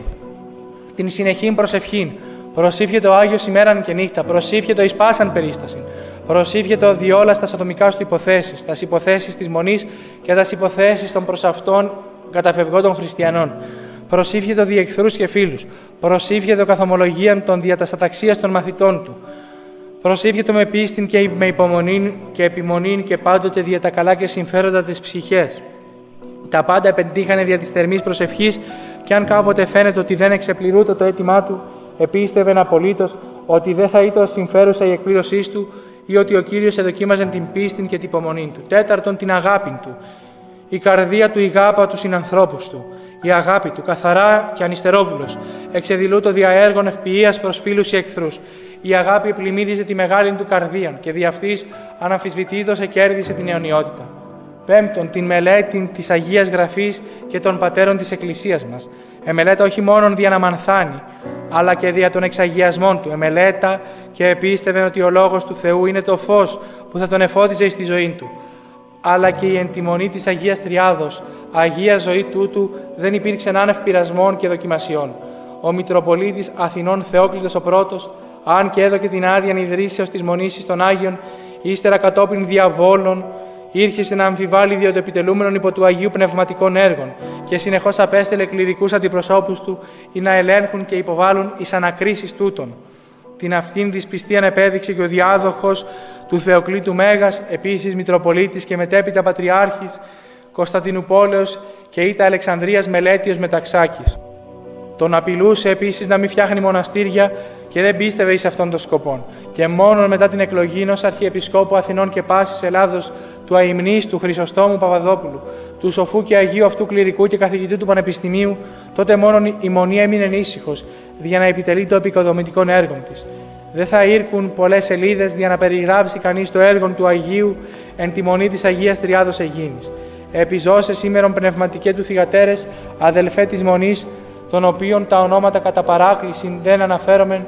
την συνεχήν προσευχήν. Προσήφιε το Άγιος ημέραν και νύχτα, προσήφιε το εις πάσαν περίστασιν. Προσήφιετο διόλα στα ατομικά του υποθέσεις, τας υποθέσεις της μονής και τας υποθέσεις των προς αυτών καταφευγόντων χριστιανών. Προσήφιετο δι' εχθρούς και φίλους. Προσήφιετο καθομολογίαν των δια τας αταξίας των μαθητών του. Προσήφιετο με πίστην και με υπομονήν και επιμονήν και πάντοτε δια τα καλά και συμφέροντα της ψυχής. Τα πάντα επεντύχανε δια της θερμής προσευχής και αν κάποτε φαίνεται ότι δεν εξεπληρούτο το αίτημά του, επίστευεν απολύτως ότι δεν θα ήταν συμφέρουσα η εκπλήρωσή του ή ότι ο Κύριος εδοκίμαζε την πίστην και την υπομονή του. Τέταρτον, την αγάπη του. Η καρδία του ηγάπα του συνανθρώπους του. Η αγάπη του, καθαρά και ανυστερόβουλος, εξεδηλούτο δια έργων ευπυΐας προς φίλους ή εχθρούς. Η αγάπη πλημμύριζε τη μεγάλη του καρδία και δι' αυτής αναμφισβητήτως εκέρδισε την αιωνιότητα. Πέμπτον, την μελέτη της Αγίας Γραφής και των πατέρων της Εκκλησίας μας. Εμελέτα όχι μόνον δια να μανθάνει, αλλά και δια των εξαγιασμών του. Εμελέτα και επίστευε ότι ο Λόγος του Θεού είναι το φως που θα τον εφώτιζε στη ζωή του. Αλλά και η εντιμονή της Αγίας Τριάδος, Αγία ζωή τούτου, δεν υπήρξε άνευ πειρασμών και δοκιμασιών. Ο Μητροπολίτης Αθηνών Θεόκλητος ο Πρώτος, αν και έδωκε την άδεια ιδρύσεως της μονής των Άγιων, ύστερα κατόπιν διαβόλων, ήρχισε να αμφιβάλλει δια το επιτελούμενον υπό του Αγίου πνευματικών έργων και συνεχώς απέστελε κληρικούς αντιπροσώπους του ή να ελέγχουν και υποβάλλουν εις ανακρίσεις τούτων. Την αυτήν δυσπιστίαν επέδειξε και ο διάδοχος του Θεοκλήτου Μέγας, επίσης Μητροπολίτης και μετέπειτα Πατριάρχης Κωνσταντινούπολεως και ήτα Αλεξανδρίας Μελέτιος Μεταξάκης. Τον απειλούσε επίσης να μην φτιάχνει μοναστήρια και δεν πίστευε εις αυτόν τον σκοπό. Και μόνον μετά την εκλογή ενός Αρχιεπισκόπου Αθηνών και πάσης Ελλάδος, του αημνής του Χρυσοστόμου Παπαδόπουλου, του σοφού και αγίου αυτού κληρικού και καθηγητού του Πανεπιστημίου, τότε μόνον η μονή έμεινε ήσυχος, για να επιτελεί το επικοδομητικό έργο της. Δεν θα ήρκουν πολλές σελίδες για να περιγράψει κανείς το έργο του Αγίου εν τη μονή της Αγίας Τριάδος Αιγίνης. Επιζώσε σήμερον πνευματικέ του θυγατέρες, αδελφέ της μονής, των οποίων τα ονόματα κατά παράκληση δεν αναφέρομεν,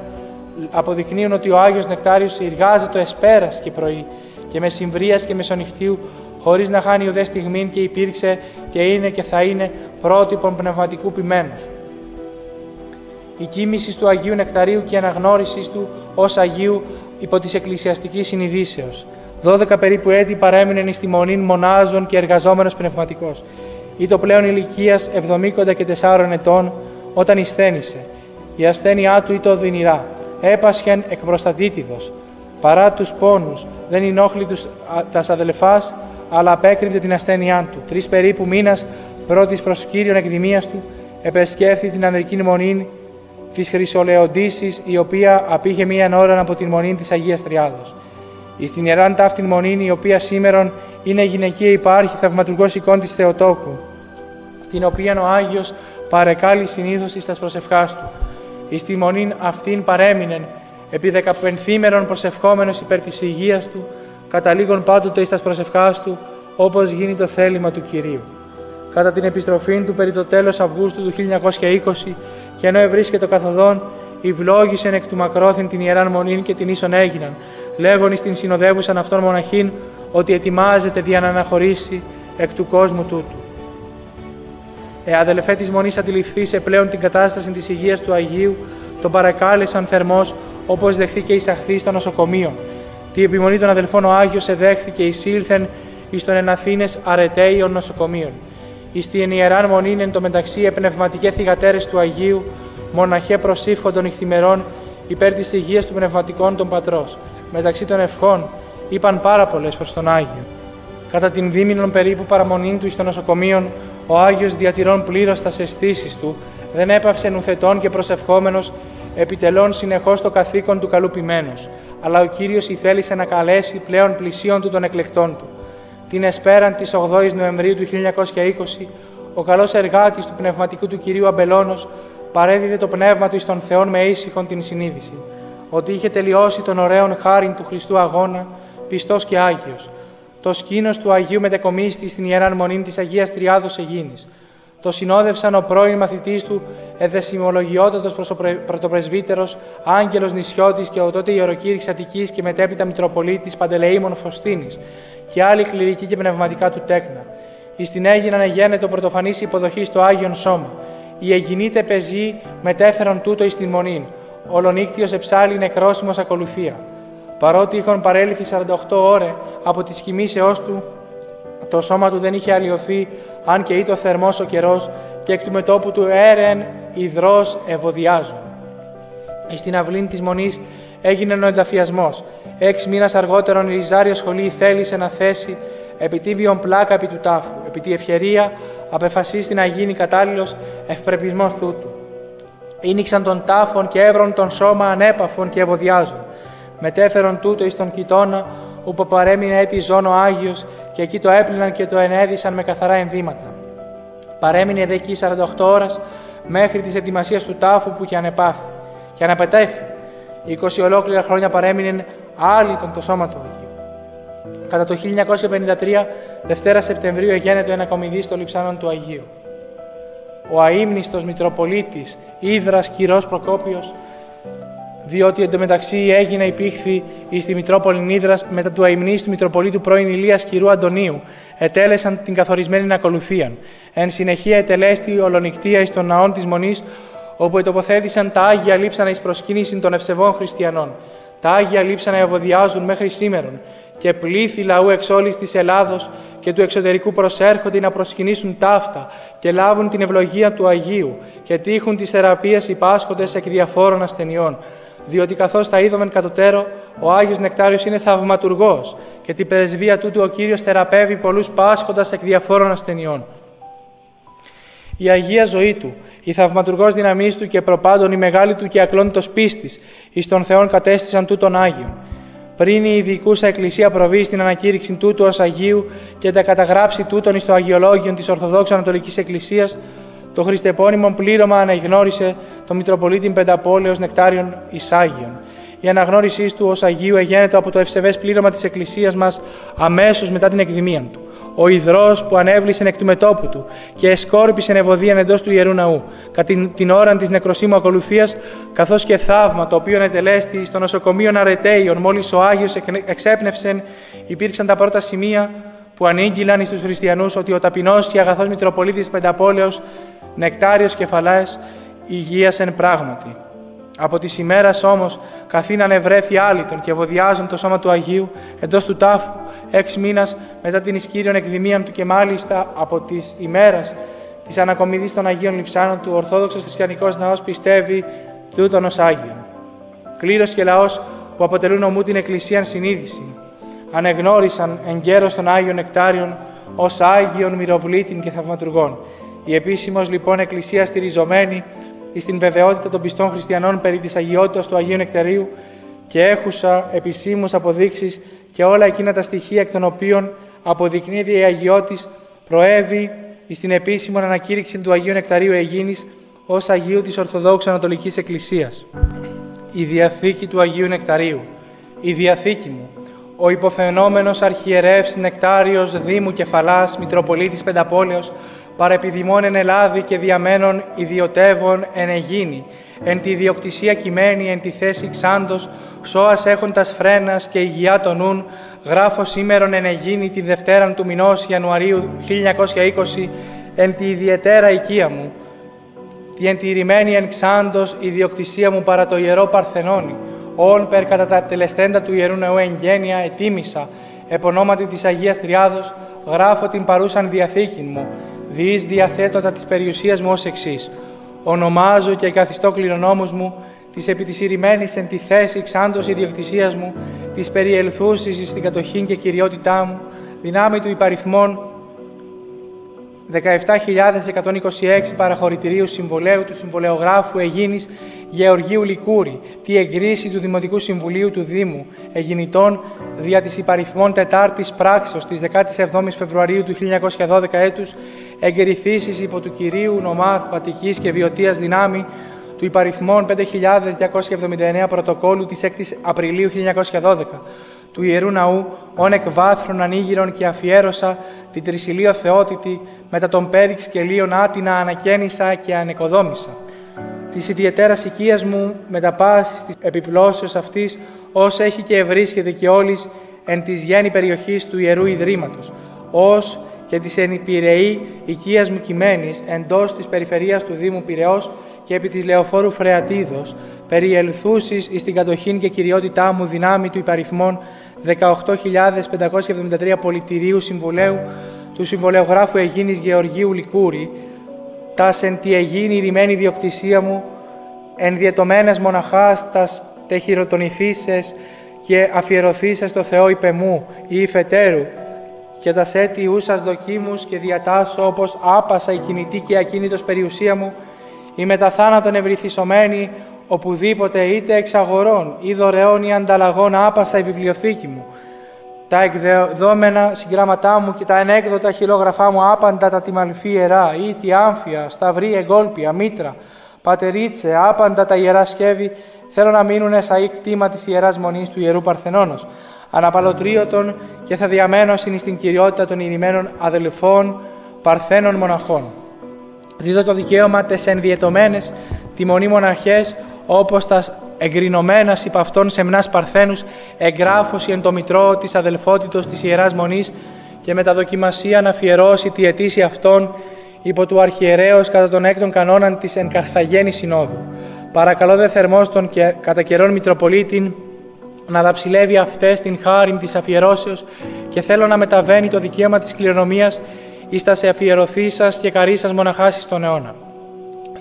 αποδεικνύουν ότι ο Άγιος Νεκτάριος εργάζεται εσπέρας και πρωί και μεσημβρίας και μεσονυχτίου, χωρίς να χάνει ουδέ στιγμήν και υπήρξε και είναι και θα είναι πρότυπον πνευματικού ποιμένου. Η κοίμηση του Αγίου Νεκταρίου και η αναγνώριση του ως Αγίου υπό της εκκλησιαστικής συνειδήσεως. Δώδεκα περίπου έτη παρέμεινε εις τη μονήν μονάζων και εργαζόμενος πνευματικός, ή το πλέον ηλικίας εβδομήκοντα και τεσσάρων ετών, όταν εισθένησε. Η ασθένειά του ήτο οδυνηρά, έπασχεν εκ προστατήτηδος. Παρά τους πόνους, δεν ενόχλη τους τας αδελφάς, αλλά απέκρυπτε την ασθένειά του. Τρεις περίπου μήνας πρώτης προς Κύριον εκδημίας του, επεσκέφθη την ανδρική μονή της Χρυσολεοντήσης, η οποία απήχε μίαν ώραν από την μονή της Αγίας Τριάδος. Εις την ιεράν ταύτην μονήν, η οποία σήμερον είναι γυναικεία υπάρχει θαυματουργός εικόν της Θεοτόκου, την οποία ο Άγιος παρεκάλει συνήθως εις τας προσευχάς του. Εις τη μονήν αυτήν παρέμεινεν, επί δεκαπενθήμερον προσευχόμενος υπέρ της υγείας του, καταλήγων πάντοτε εις τας προσευχάς του, όπως γίνει το θέλημα του Κυρίου. Κατά την επιστροφή του περί το τέλος Αυγούστου του χίλια εννιακόσια είκοσι, και ενώ ευρίσκεται καθοδόν, ευλόγησεν εκ του μακρόθεν την ιεράν μονήν και την ίσον έγιναν, λέγον εις την συνοδεύουσαν αυτόν μοναχήν ότι ετοιμάζεται δια να αναχωρήσει εκ του κόσμου τούτου. Ε, αδελφέ της Μονής αντιληφθεί σε πλέον την κατάσταση της υγείας του Αγίου, τον παρακάλεσαν θερμός, όπως δεχθήκε εισαχθεί στο νοσοκομείο. Τη επιμονή των αδελφών ο Άγιος εδέχθηκε εισήλθεν εις των εν Αθήνες Αρεταίειων νοσοκομείων. Εις την ιεράν Μονήν εν τω μεταξύ επνευματικέ θυγατέρες του Αγίου, μοναχέ προσήφχων των νυχθημερών υπέρ της υγείας του πνευματικών των πατρός. Μεταξύ των ευχών είπαν πάρα πολλές προς τον Άγιο. Κατά την δίμηνον περίπου παραμονήν του εις των νοσοκομείων, ο Άγιος διατηρών πλήρως τας αισθήσεις του, δεν έπαυσε νουθετών και προσευχόμενος, επιτελών συνεχώς το καθήκον του καλού ποιμένος. Αλλά ο Κύριος ηθέλησε να καλέσει πλέον πλησίον του των εκλεκτών του. Την εσπέραν της ογδόης Νοεμβρίου του χίλια εννιακόσια είκοσι, ο καλός εργάτης του πνευματικού του Κυρίου Αμπελώνος παρέδιδε το πνεύμα του εις των Θεών με ήσυχον την συνείδηση, ότι είχε τελειώσει τον ωραίον χάριν του Χριστού αγώνα, πιστός και Άγιος. Το σκήνος του Αγίου μετεκομίστη στην Ιεράν Μονήν της Αγίας Τριάδος Αιγίνης. Το συνόδευσαν ο πρώην μαθητής του, εδεσιμολογιότατος πρωτοπρεσβύτερος, Άγγελος Νησιώτης και ο τότε ιεροκήρυξ Αττικής και μετέπειτα Μητροπολίτης Παντελεήμων Φωστίνης και άλλοι κληρικοί και πνευματικά του τέκνα. Εις την έγιναν εγένετο πρωτοφανής υποδοχή στο Άγιον Σώμα. Οι Αιγινείτε πεζοί μετέφεραν τούτο εις την Μονήν. Ολονύκτιος εψάλλει νεκρόσιμος ακολουθία. Παρότι είχαν παρέλθει σαράντα οκτώ ώρες από τη κοιμήσεώς του, το σώμα του δεν είχε αλλοιωθεί, αν και ήτο θερμός ο καιρός, και εκ του μετώπου του έρεεν υδρός ευωδιάζων. Εις την αυλήν της Μονής έγινε ο ενταφιασμός. Έξι μήνας αργότερον η Ριζάρειος Σχολή θέλησε να θέσει επιτίβιον πλάκα επί του τάφου. Επί τη ευκαιρία απεφασίστην να γίνει κατάλληλος ευπρεπισμός τούτου. Ήνιξαν των τάφων και έβρον των σώμα ανέπαφων και ευωδιάζων. Μετέφερον τούτο εις τον κοιτώνα, όπου παρέμεινε έτη ζών ο Άγιος, και εκεί το έπλυναν και το ενέδυσαν με καθαρά ενδύματα. Παρέμεινε δε εκεί σαράντα οκτώ ώρες μέχρι τις ετοιμασίες του τάφου που και ανεπάθη. Και αναπετέφθη. είκοσι ολόκληρα χρόνια παρέμεινε άλυτον το σώμα του Αγίου. Κατά το χίλια εννιακόσια πενήντα τρία, Δευτέρα Σεπτεμβρίου, εγένετο ένα κομιδί στο λειψάνον του Αγίου. Ο αείμνηστος Μητροπολίτης Ύδρας Κυρός Προκόπιος, διότι εντωμεταξύ έγινε υπήχθη εις τη Μητρόπολην Ύδρας μετά του αειμνίστου Μητροπολίτου πρώην Ηλίας Κυρού Αντωνίου, ετέλεσαν την καθορισμένη ακολουθίαν. Εν συνεχεία ετελέστη ολονικτία εις των ναών της Μονής, όπου ετοποθέτησαν τα Άγια λείψανα εις προσκύνηση των ευσεβών χριστιανών. Τα Άγια λείψανα ευωδιάζουν μέχρι σήμερον, και πλήθη λαού εξ όλης της Ελλάδος και του εξωτερικού προσέρχονται να προσκυνήσουν ταύτα και λάβουν την ευλογία του Αγίου και τύχουν τη θεραπεία υπάσχοντες εκ διαφόρων ασθενειών. Διότι καθώς τα είδομεν κατωτέρω, ο Άγιος Νεκτάριος είναι θαυματουργός και την πρεσβεία τούτου ο Κύριος θεραπεύει πολλούς πάσχοντας εκ διαφόρων ασθενειών. Η Αγία ζωή του, η θαυματουργός δύναμής του και προπάντων η μεγάλη του και ακλόνητος πίστης, εις τον Θεόν κατέστησαν τούτον Άγιον. Πριν η ειδικούσα Εκκλησία προβεί στην ανακήρυξη τούτου ως Αγίου και τα καταγράψει τούτον εις το Αγιολόγιον της Ορθοδόξου Ανατολικής Εκκλησίας, το χριστεπώνυμον πλήρωμα αναγνώρισε τον Μητροπολίτη Πενταπόλεως Νεκτάριον εις Άγιον. Η αναγνώρισή του ως Αγίου εγένεται από το ευσεβές πλήρωμα της Εκκλησίας μας αμέσως μετά την εκδημία του. Ο ιδρός που ανέβλησεν εκ του μετώπου του και εσκόρπισεν ευωδίαν εντός του ιερού ναού, κατά την ώρα της νεκροσίμου ακολουθίας, καθώς και θαύμα το οποίο ετελέστη στο νοσοκομείο Αρεταίων, μόλις ο Άγιος εξέπνευσεν, υπήρξαν τα πρώτα σημεία που ανήγγυλαν εις τους χριστιανούς ότι ο ταπεινός και αγαθός Μητροπολίτης Πενταπόλεως Νεκτάριος Κεφαλάς υγείασεν πράγματι. Από τη ημέρα όμως καθήναν ευρέθη άλυτον και ευωδιάζουν το σώμα του Αγίου εντός του τάφου έξι μήνας μετά την ισκύριον εκδημία του και μάλιστα από τη ημέρα της ανακομιδής των Αγίων Λειψάνων του Ορθόδοξος Χριστιανικός Ναός πιστεύει τούτον ως Άγιον. Κλήρος και λαός που αποτελούν ομού την Εκκλησίαν συνείδηση ανεγνώρισαν εν γέρος των Άγιων Νεκτάριων ως Άγιον Μυροβλήτην και Θαυματουργών. Η επίσημος λοιπόν Εκκλησία στηριζομένη εις την βεβαιότητα των πιστών χριστιανών περί της αγιότητας του Αγίου Νεκταρίου και έχουσα επισήμους αποδείξεις και όλα εκείνα τα στοιχεία εκ των οποίων αποδεικνύεται η αγιώτης προέβη εις την επίσημον ανακήρυξη του Αγίου Νεκταρίου Αιγίνης ως Αγίου της Ορθοδόξου Ανατολικής Εκκλησίας. Η Διαθήκη του Αγίου Νεκταρίου. Η Διαθήκη μου. Ο υποφαινόμενος αρχιερεύς Νεκτάριος Δήμου Κεφαλάς, Μητροπολίτης Πενταπόλεως, παρεπιδημών εν Ελλάδη και διαμένων ιδιωτεύων εν Αιγίνη, εν τη ιδιοκτησία κειμένη εν τη θέση Ξάντος, Ξώας έχοντας φρένας και υγειά των νουν, γράφω σήμερον εν Αιγίνη τη Δευτέραν του μηνός Ιανουαρίου χίλια εννιακόσια είκοσι, εν τη ιδιαιτέρα οικία μου, τη εντηρημένη εν Ξάντος ιδιοκτησία μου παρά το Ιερό Παρθενώνη, όν περ κατά τα τελεστέντα του Ιερού Νεού εν γένεια ετίμησα, επ' ονόματι της Αγίας Τριάδος, γράφω την παρούσαν διαθήκην μου, διείς διαθέτωτα της περιουσίας μου ως εξής. Ονομάζω και καθιστώ κληρονόμους μου, της επί της ηρημένης εν τη θέση Ξάντος ιδιοκτησίας μου, της περιελθούσης εις την κατοχήν και κυριότητά μου, δυνάμει του υπαριθμών δεκαεπτά χιλιάδες εκατόν είκοσι έξι παραχωρητηρίου συμβολέου του συμβολεογράφου Αιγίνης Γεωργίου Λικούρη, τη εγκρίση του Δημοτικού Συμβουλίου του Δήμου Αιγινητών δια της υπαριθμών τετάρτης πράξεως της δεκαεπτά Φεβρουαρίου του χίλια εννιακόσια δώδεκα έτους, εγκριθήσεις υπό του Κυρίου Νομάρχου Αττικής και Βιωτίας δυνάμει του υπαριθμών πέντε χιλιάδες διακόσια εβδομήντα εννέα πρωτοκόλου της έκτης Απριλίου χίλια εννιακόσια δώδεκα του Ιερού Ναού, όν εκ βάθρων ανήγυρον και αφιέρωσα την Τρισιλείο Θεότητη μετά των πέριξ και λίων άτινα ανακαίνισα και ανεκοδόμησα. Της ιδιαιτέρας οικίας μου μεταπάσης της επιπλώσεως αυτής, ως έχει και ευρίσκεται και όλης εν της γέννη περιοχής του Ιερού Ιδρύματος, ως και της ενυπηρεή οικίας μου κειμένης εντός της περιφερείας του Δήμου Πειραιός και επί της Λεωφόρου Φρεατίδος, περιελθούσης εις την κατοχήν και κυριότητά μου δυνάμει του υπαριθμών δεκαοκτώ χιλιάδες πεντακόσια εβδομήντα τρία πολιτηρίου συμβολέου του συμβολεογράφου Αιγίνης Γεωργίου Λικούρη, τας εν τη Αιγίνη ηρημένη διοκτησία μου, εν διαιτωμένες μοναχάς τας τεχειροτονηθήσες και αφιερωθήσες στο Θεό υπεμού ή υφετέρου, και τας αίτιούσας δοκίμους και διατάσω όπως άπασα η κινητή και ακίνητος περιουσία μου, η μεταθάνατον ευρυθισωμένη οπουδήποτε είτε εξαγορών ή δωρεών ή ανταλλαγών άπασα η βιβλιοθήκη μου, τα εκδεδόμενα συγγράμματά μου και τα ενέκδοτα χειρόγραφά μου άπαντα τα τιμαλφή ιερά, ήτη, άμφια, σταυρή, εγκόλπια, μήτρα, πατερίτσε, άπαντα τα ιερά σκεύη, θέλω να μείνουνε σαΐ κτήμα της Ιεράς Μονής του Ιερού Παρθενώνος, αναπαλωτρίωτον και θα διαμένω εις την κυριότητα των ηρημένων αδελφών Παρθένων μοναχών. Δίδω το δικαίωμα τες ενδιαιτωμένες τιμονοί μοναχές, όπως τας εγκρινωμένας υπ' αυτών σεμνάς Παρθένους, εγγράφωση εν το μητρό της αδελφότητος της Ιεράς Μονής και με τα δοκιμασία να αφιερώσει τη αιτήση αυτών υπό του αρχιερέως κατά των έκτων κανόναν της εν Καρθαγένης Συνόδου. Παρακαλώ δε θερμός τον και κατά καιρόν Μητροπολίτην να δαψιλεύει αυτές την χάριν της αφιερώσεως και θέλω να μεταβαίνει το δικαίωμα της κληρονομίας εις τα σε αφιερωθήσας και καρίσας μοναχάς εις τον αιώνα.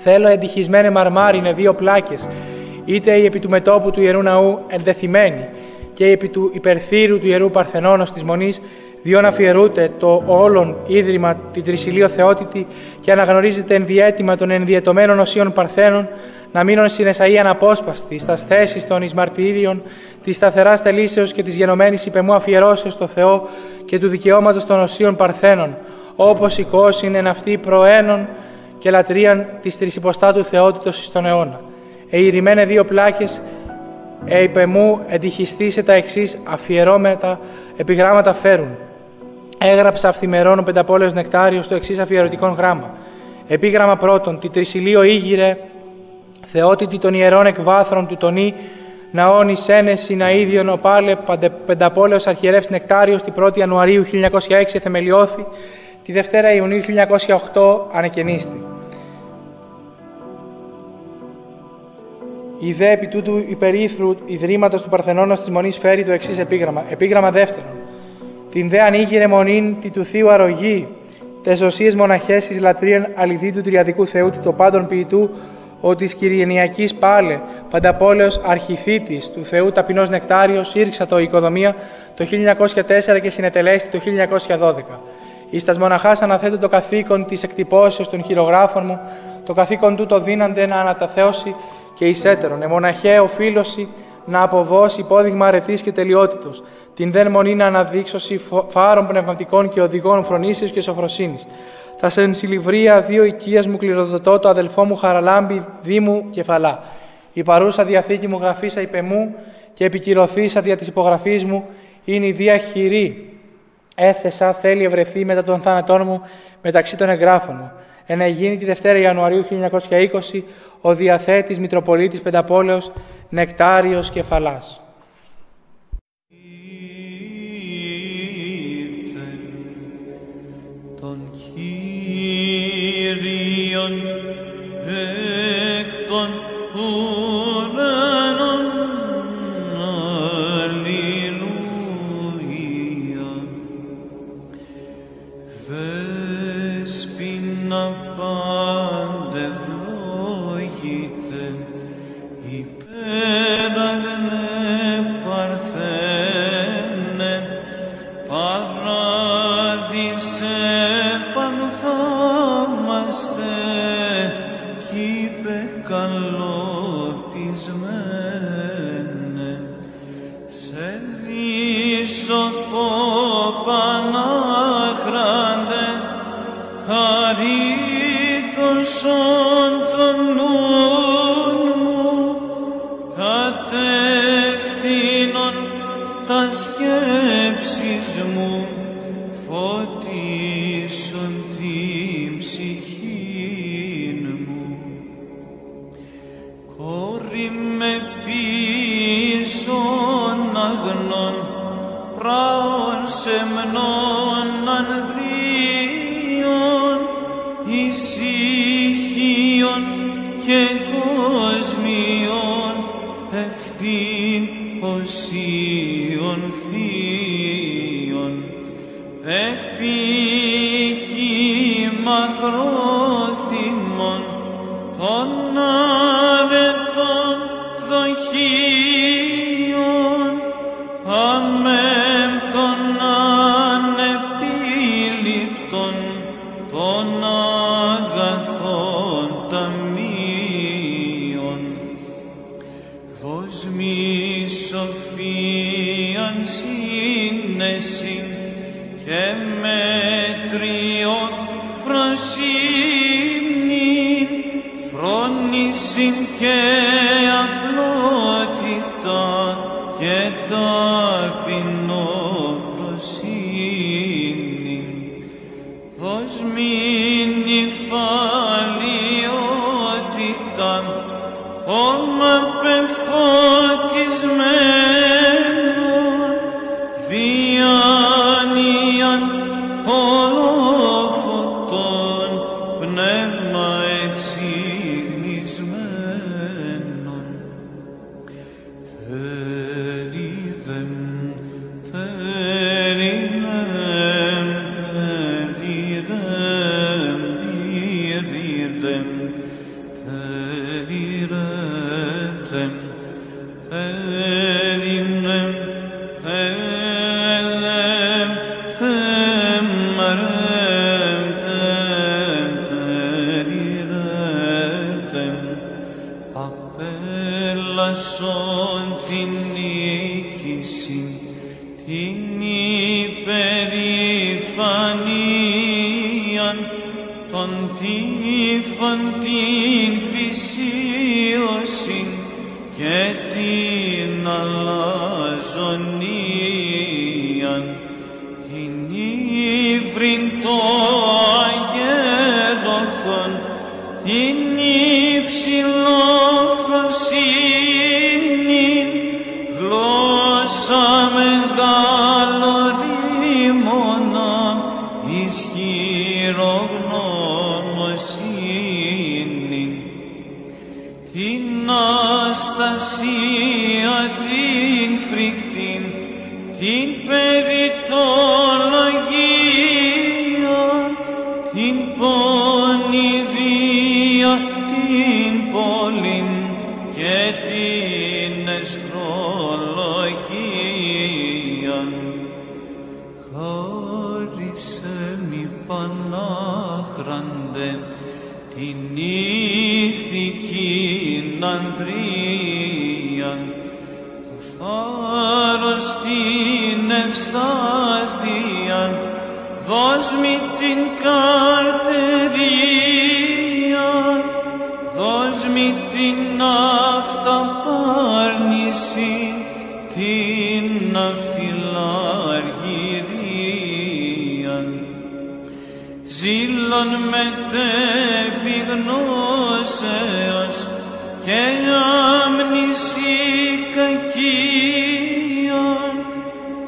Θέλω εντυχισμένε μαρμάρινε δύο πλάκες, είτε η επί του μετώπου του Ιερού Ναού ενδεθυμένη και η επί του υπερθύρου του Ιερού Παρθενώνος της Μονής, διόν αφιερούται το όλον ίδρυμα την Τρισιλείο Θεότητη και αναγνωρίζεται ενδιέτοιμα των ενδιαιτωμένων οσίων Παρθένων, να μείνουν συνεσαΐ αναπόσπαστοι στας θέσεις των εις μαρτύριων, της σταθεράς τελήσεως και της γενωμένης υπεμού αφιερώσεως στο Θεό και του δικαιώματος των οσίων Παρθένων, όπως οικόσιν εν αυτή προένων και λατρείαν της τρισυποστάτου Θεότητος εις τον αιώνα. Εηρημένε δύο πλάκες, ε υπεμού εντυχιστήσε τα εξής αφιερώμετα επιγράμματα φέρουν. Έγραψα αυθημερών ο Πενταπόλεως Νεκτάριος το εξής αφιερωτικόν γράμμα. Επίγραμμα πρώτον, τη Τρισιλείο ήγηρε, Θεότητη των ιερών εκβάθρων του τονί, Ναών εις ένεση να ίδιον ο πάλε Πενταπόλεως Αρχιερεύς Νεκτάριος την πρώτη Ιανουαρίου χίλια εννιακόσια έξι θεμελιώθη, τη δεύτερη Ιουνίου χίλια εννιακόσια οκτώ ανεκαινίστη. Η δε επί τούτου υπερήθρου ιδρύματος του Παρθενώνος της Μονής φέρει το εξής επίγραμμα. Επίγραμμα δεύτερον. Την δε ανήγειρε μονήν τη του Θείου αρρωγή, τες οσίες μοναχές εις λατρείαν αληθή του τριαδικού Θεού του το πάντων ποιητού, ο της Κυρηνιακής πάλε, Πανταπόλεως Αρχιθήτης του Θεού ταπεινός Νεκτάριος, ήρξα το οικοδομία το χίλια εννιακόσια τέσσερα και συνετελέστη το χίλια εννιακόσια δώδεκα. Εις τας μοναχάς αναθέτω το καθήκον της εκτυπώσεως των χειρογράφων μου, το καθήκον τούτο δύνανται να αναταθέωσει και εισέτερον, εμοναχέ οφείλωση να αποβώσει υπόδειγμα αρετής και τελειότητος, την δεν μονή να αναδείξωση φάρων πνευματικών και οδηγών φρονήσεως και σοφροσύνης. Τα σε Σηλυβρία δύο οικίας μου κληροδοτώ το αδελφό μου Χαραλάμπη Δήμου Κεφαλά. Η παρούσα διαθήκη μου γραφήσα υπεμού και επικυρωθήσα δια της υπογραφής μου είναι η διαχειρή. Έθεσα θέλει ευρεθεί μετά των θάνατών μου μεταξύ των εγγράφων μου. Εν Αιγίνη τη δεύτερη Ιανουαρίου χίλια εννιακόσια είκοσι ο διαθέτης Μητροπολίτης Πενταπόλεως Νεκτάριος Κεφαλάς.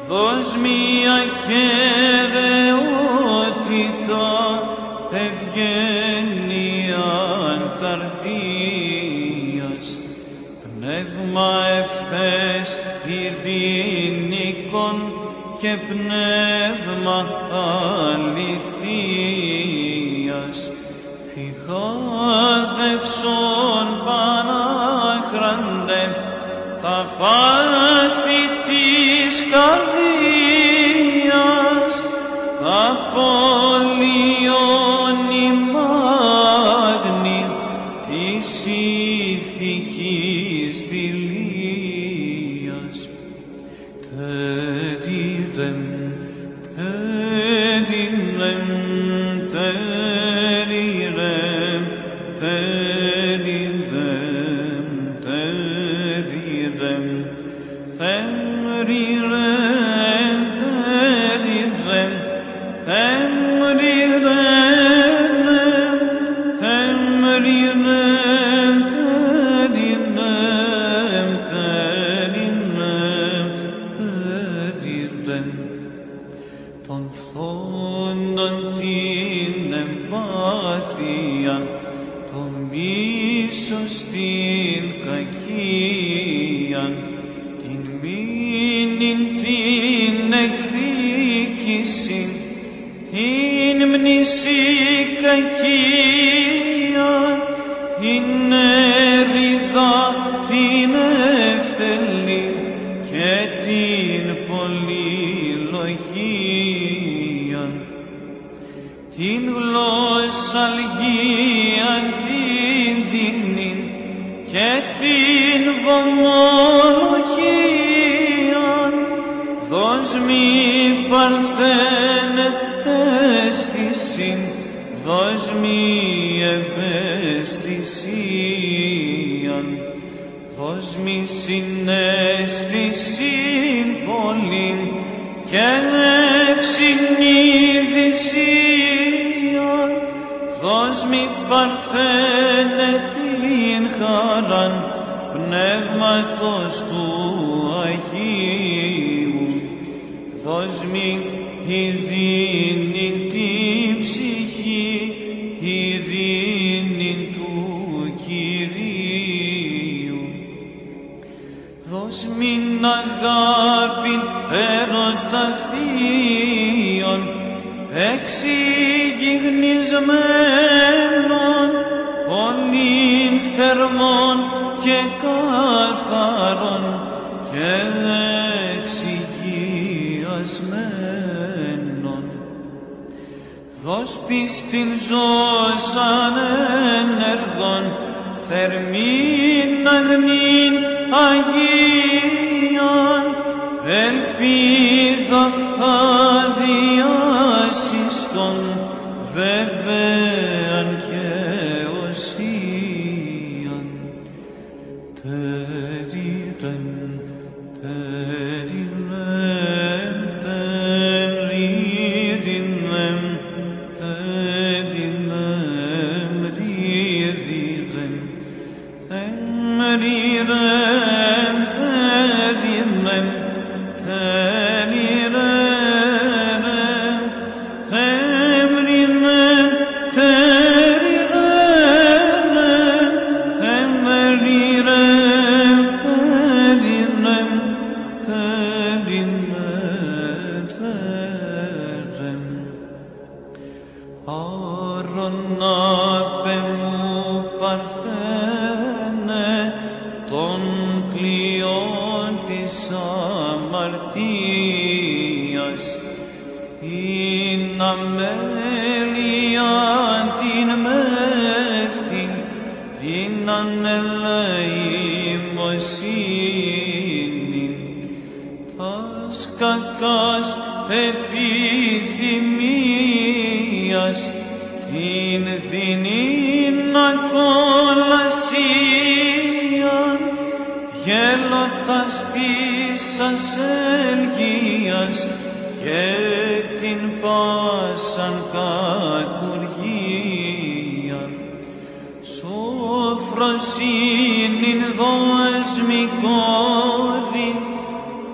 Δώσ' μη ακαιρεότητα και πνεύμα αληθείας φυγάδευσον πανάχραντε τα πάθη της καρδίας τα πολιώνει μάγνη της ηθικής δηλίας.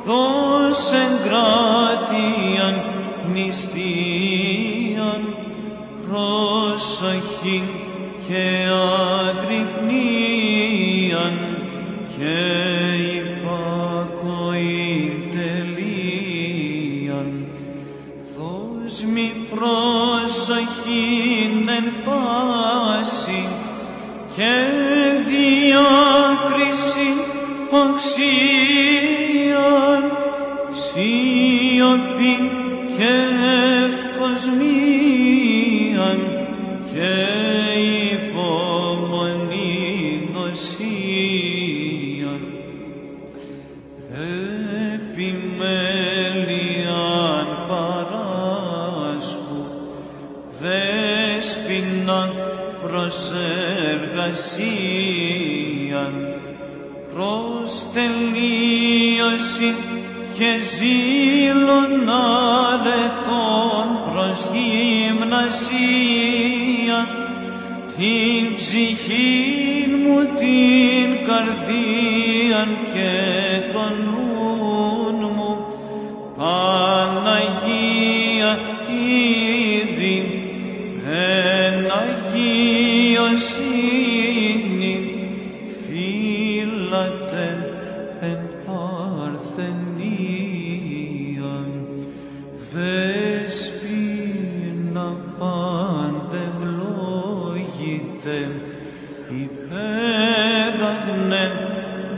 Δώσεν κράτιαν νηστείαν πρόσοχην και αγρυπνίαν και υπακοήν τελείαν. Δώσ' μη πρόσοχην εν πάση και διάκριση οξίαν, σιωπήν και ευκοσμίαν και υπομονή νοσίαν. Επιμέλειαν παράσχου, δέσποιναν προσεργασίαν, προς τελείωση και ζήλων αρετών προς γυμνασίαν, την ψυχή μου την καρδίαν και τον νουν μου, Παναγία τίδιν, εν αγίωσιν, φύλατεν εν Παρθενίαν. Δέσποινα παντευλόγητε, υπέραγνε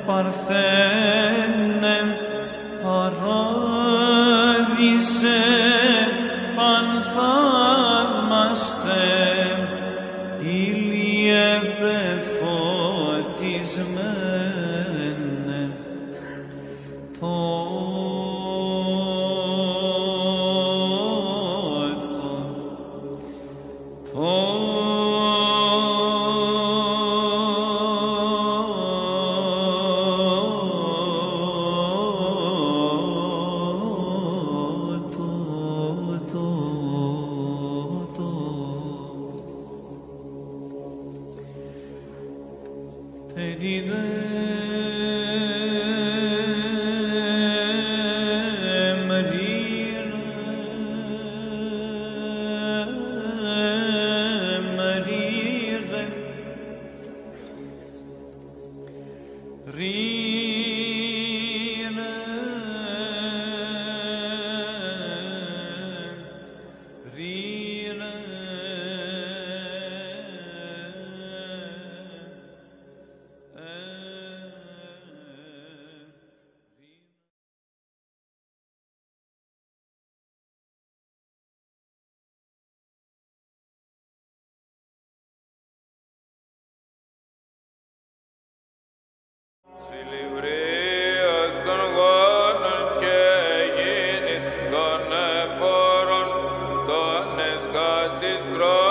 παρθένε, παράδεισε πανθαύμαστε, ήλιε πεφωτισμένε. Σηλυβρίας των γόνων και Αιγίνης, των εφόρων, των εσκάτης χρόνων.